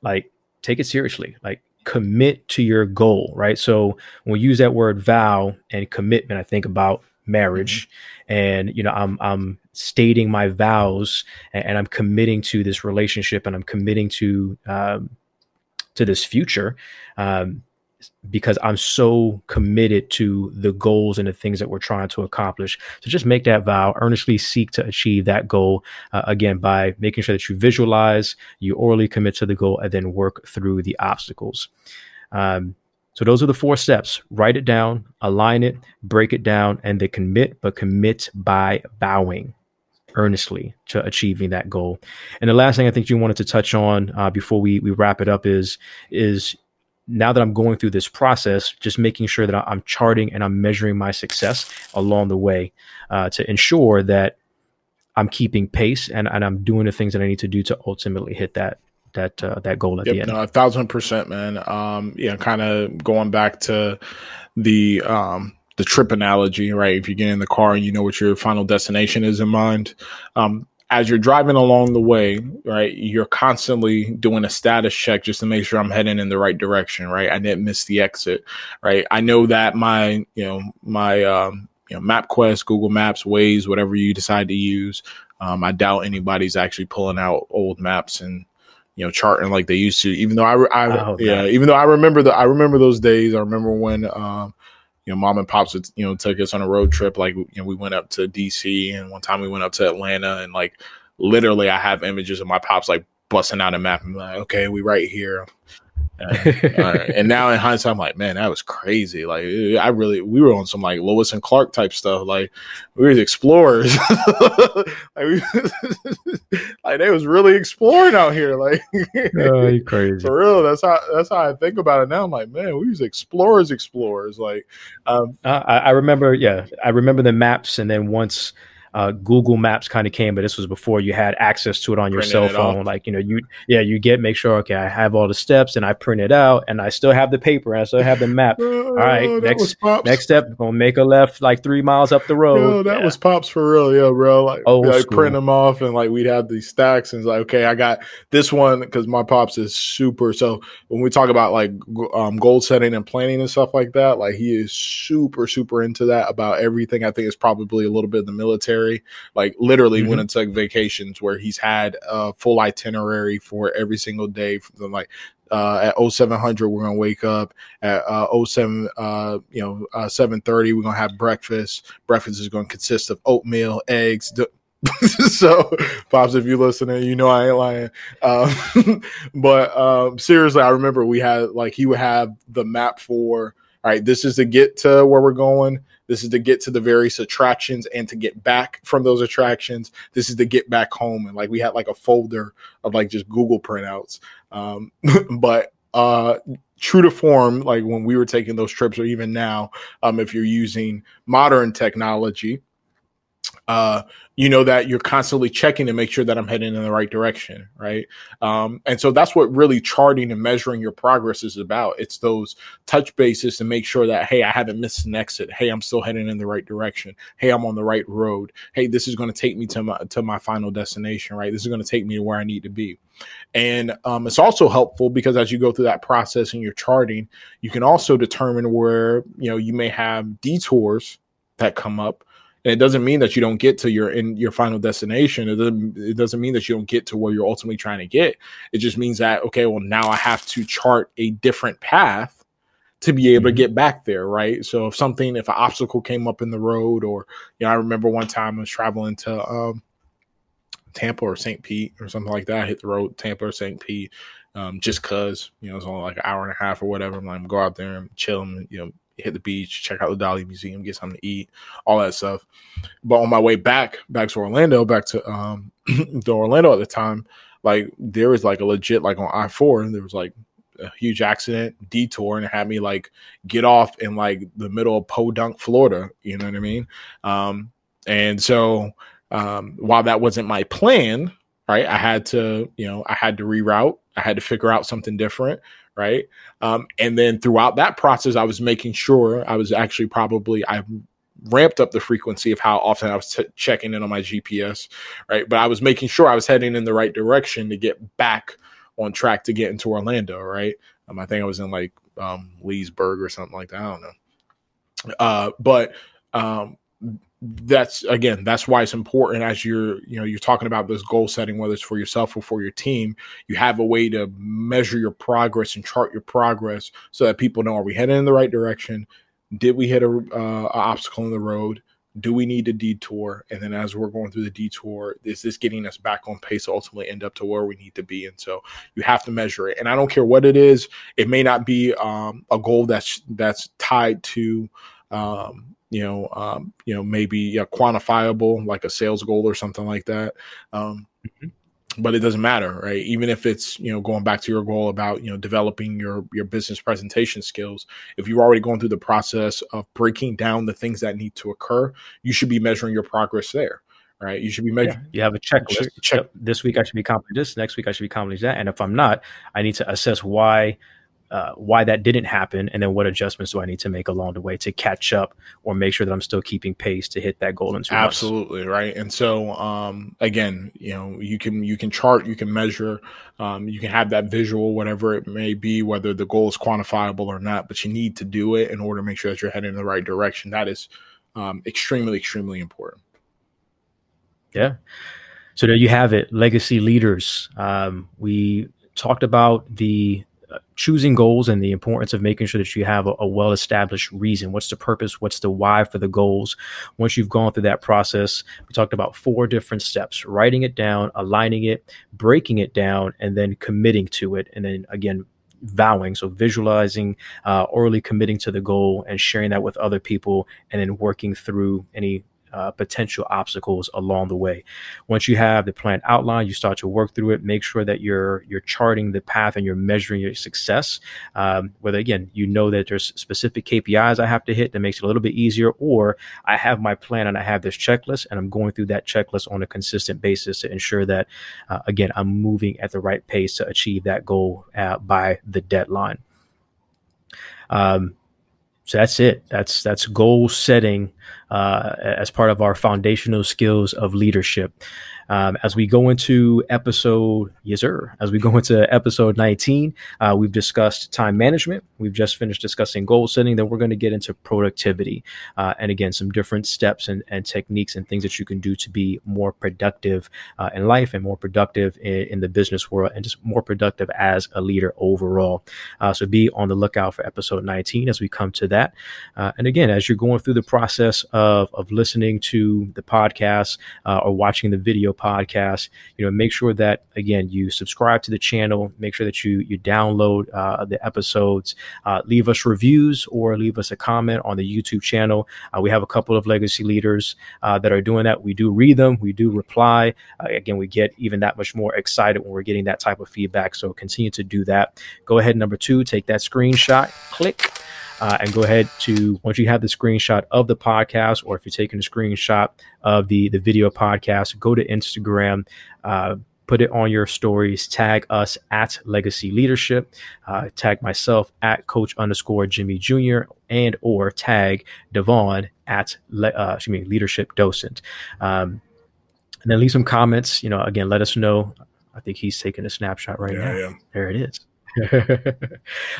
like, take it seriously, like commit to your goal, right? So when we use that word vow and commitment, I think about marriage mm-hmm. and, you know, I'm, I'm stating my vows and, and I'm committing to this relationship and I'm committing to, um, to this future, um, because I'm so committed to the goals and the things that we're trying to accomplish. So just make that vow, earnestly seek to achieve that goal, uh, again, by making sure that you visualize, you orally commit to the goal, and then work through the obstacles. Um, so those are the four steps. Write it down, align it, break it down, and then commit, but commit by vowing earnestly to achieving that goal. And the last thing I think you wanted to touch on uh, before we we wrap it up is is, now that I'm going through this process, just making sure that I'm charting and I'm measuring my success along the way, uh, to ensure that I'm keeping pace and, and I'm doing the things that I need to do to ultimately hit that that uh, that goal at yep, the end. No, a thousand percent, man. Um, you know, kind of going back to the um, the trip analogy, right? If you get in the car and you know what your final destination is in mind, um, as you're driving along the way, right, you're constantly doing a status check just to make sure I'm heading in the right direction, right? I didn't miss the exit, right? I know that my, you know, my, um, you know, MapQuest, Google Maps, Waze, whatever you decide to use. Um, I doubt anybody's actually pulling out old maps and, you know, charting like they used to, even though I, I oh, okay. yeah, even though I remember the, I remember those days. I remember when, um, you know, mom and pops, would, you know, took us on a road trip. Like, you know, we went up to D C and one time we went up to Atlanta, and like, literally I have images of my pops, like busting out a map and like, okay, we right here. And, all right. And now in hindsight, I'm like, man, that was crazy. Like, I really, we were on some like Lois and Clark type stuff. Like, we were explorers. like, we, like, they was really exploring out here. Like, oh, you're crazy. For real. That's how. That's how I think about it now. I'm like, man, we was explorers, explorers. Like, um, I, I remember. Yeah, I remember the maps, and then once. Uh, Google Maps kind of came, but this was before you had access to it on your cell phone. Like, you know, you, yeah, you get, make sure, okay, I have all the steps and I print it out and I still have the paper and I still have the map. No, all right. No, next, next step, going to make a left like three miles up the road. No, that yeah. was pops for real. Yeah, bro. Like, like print them off and like, we'd have these stacks and it's like, okay, I got this one because my pops is super. So when we talk about like um, goal setting and planning and stuff like that, like he is super, super into that about everything. I think it's probably a little bit of the military. Like literally mm-hmm. when it's like vacations where he's had a full itinerary for every single day from like uh, at oh seven hundred, we're going to wake up at uh, oh seven, uh, you know, uh, seven thirty. We're going to have breakfast. Breakfast is going to consist of oatmeal, eggs. So pops, if you're listening, you know, I ain't lying. Um, but um, seriously, I remember we had like, he would have the map for, all right, this is to get to where we're going. This is to get to the various attractions and to get back from those attractions. This is to get back home. And like we had like a folder of like just Google printouts. Um, but uh, true to form, like when we were taking those trips or even now, um, if you're using modern technology, uh, you know that you're constantly checking to make sure that I'm heading in the right direction, right? Um, and so that's what really charting and measuring your progress is about. It's those touch bases to make sure that, hey, I haven't missed an exit. Hey, I'm still heading in the right direction. Hey, I'm on the right road. Hey, this is going to take me to my, to my final destination, right? This is going to take me to where I need to be. And um, it's also helpful because as you go through that process and you're charting, you can also determine where, you know, you may have detours that come up. And it doesn't mean that you don't get to your in your final destination. It doesn't, it doesn't mean that you don't get to where you're ultimately trying to get. It just means that, okay, well, now I have to chart a different path to be able to get back there, right? So if something, if an obstacle came up in the road or, you know, I remember one time I was traveling to um, Tampa or St Pete or something like that. I hit the road, Tampa or St Pete, um, just because, you know, it's only like an hour and a half or whatever. I'm like, I'm going to go out there and chill and, you know, hit the beach, check out the Dolly Museum, get something to eat, all that stuff. But on my way back, back to Orlando, back to um, to Orlando at the time, like there was like a legit, like on I four, and there was like a huge accident, detour, and it had me like get off in like the middle of Podunk, Florida. You know what I mean? Um, and so um, while that wasn't my plan, right, I had to, you know, I had to reroute. I had to figure out something different. Right. Um, and then throughout that process, I was making sure I was actually probably I ramped up the frequency of how often I was t checking in on my G P S. Right. But I was making sure I was heading in the right direction to get back on track to get into Orlando. Right. Um, I think I was in like um, Leesburg or something like that. I don't know. Uh, but um, that's again, that's why it's important as you're, you know, you're talking about this goal setting, whether it's for yourself or for your team, you have a way to measure your progress and chart your progress so that people know, are we heading in the right direction? Did we hit a, uh, an obstacle in the road? Do we need a detour? And then as we're going through the detour, is this getting us back on pace to ultimately end up to where we need to be? And so you have to measure it. And I don't care what it is. It may not be um, a goal that's, that's tied to, um, you know, um, you know, maybe a quantifiable, like a sales goal or something like that. Um, but it doesn't matter, right? Even if it's, you know, going back to your goal about, you know, developing your, your business presentation skills, if you're already going through the process of breaking down the things that need to occur, you should be measuring your progress there. Right. You should be making, yeah. You have a checklist. Check. This week I should be accomplishing this. Next week I should be accomplishing that. And if I'm not, I need to assess why uh, why that didn't happen, and then what adjustments do I need to make along the way to catch up or make sure that I'm still keeping pace to hit that goal in two months. Absolutely, right. And so um, again, you know, you can you can chart, you can measure, um, you can have that visual, whatever it may be, whether the goal is quantifiable or not, but you need to do it in order to make sure that you're heading in the right direction. That is um, extremely, extremely important. Yeah. So there you have it, legacy leaders. Um, we talked about the uh, choosing goals and the importance of making sure that you have a, a well-established reason. What's the purpose? What's the why for the goals? Once you've gone through that process, we talked about four different steps: writing it down, aligning it, breaking it down, and then committing to it. And then again, vowing. So visualizing, uh, orally committing to the goal and sharing that with other people, and then working through any Uh, potential obstacles along the way. Once you have the plan outlined, you start to work through it. Make sure that you're you're charting the path and you're measuring your success. Um, whether again, you know that there's specific K P Is I have to hit, that makes it a little bit easier, or I have my plan and I have this checklist and I'm going through that checklist on a consistent basis to ensure that uh, again, I'm moving at the right pace to achieve that goal uh, by the deadline. Um, So that's it. That's that's goal setting uh, as part of our foundational skills of leadership. Um, as we go into episode, yes, sir. As we go into episode nineteen, uh, we've discussed time management. We've just finished discussing goal setting. Then we're going to get into productivity. Uh, and again, some different steps and, and techniques and things that you can do to be more productive uh, in life and more productive in, in the business world, and just more productive as a leader overall. Uh, so be on the lookout for episode nineteen as we come to that. Uh, and again, as you're going through the process of, of listening to the podcast uh, or watching the video podcast, you know, make sure that again, you subscribe to the channel, make sure that you, you download uh, the episodes, uh, leave us reviews or leave us a comment on the YouTube channel. Uh, we have a couple of legacy leaders uh, that are doing that. We do read them. We do reply. Uh, again, we get even that much more excited when we're getting that type of feedback. So continue to do that. Go ahead. Number two, take that screenshot, click. Uh, and go ahead to, once you have the screenshot of the podcast, or if you're taking a screenshot of the, the video podcast, go to Instagram, uh, put it on your stories, tag us at Legacy Leadership, uh, tag myself at Coach underscore Jimmy Junior, and or tag Devon at, le, uh, excuse me, Leadership Docent. Um, and then leave some comments, you know, again, let us know. I think he's taking a snapshot right yeah, now. Yeah. There it is.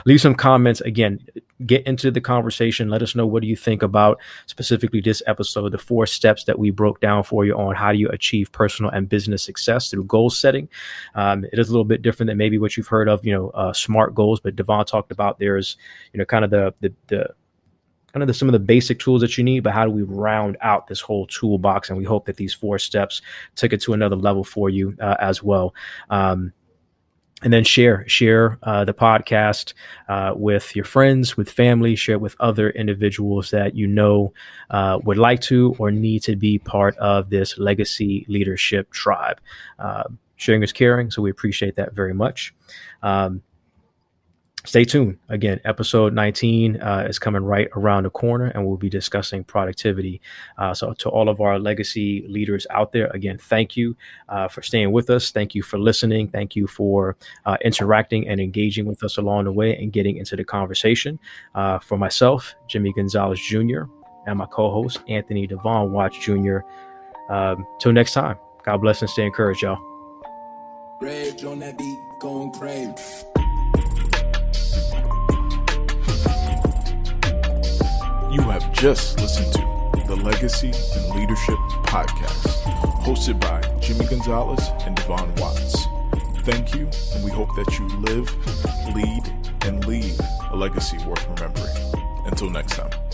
Leave some comments. Again, get into the conversation. Let us know, what do you think about specifically this episode, the four steps that we broke down for you on how do you achieve personal and business success through goal setting. Um, it is a little bit different than maybe what you've heard of, you know, uh, SMART goals, but Devon talked about there's, you know, kind of the, the, the, kind of the, some of the basic tools that you need, but how do we round out this whole toolbox? And we hope that these four steps took it to another level for you uh, as well. Um, And then share, share uh, the podcast uh, with your friends, with family, share it with other individuals that you know uh, would like to or need to be part of this legacy leadership tribe. Uh, sharing is caring, so we appreciate that very much. Um, Stay tuned. Again, episode nineteen uh, is coming right around the corner, and we'll be discussing productivity. Uh, so to all of our legacy leaders out there, again, thank you uh, for staying with us. Thank you for listening. Thank you for uh, interacting and engaging with us along the way and getting into the conversation. Uh, for myself, Jimmy Gonzalez Junior, and my co-host, Anthony Devon Watts Junior Um, till next time, God bless and stay encouraged, y'all. Rage on that beat, going crazy. You have just listened to the Legacy and Leadership Podcast, hosted by Jimmy Gonzalez and Devon Watts. Thank you, and we hope that you live, lead, and leave a legacy worth remembering. Until next time.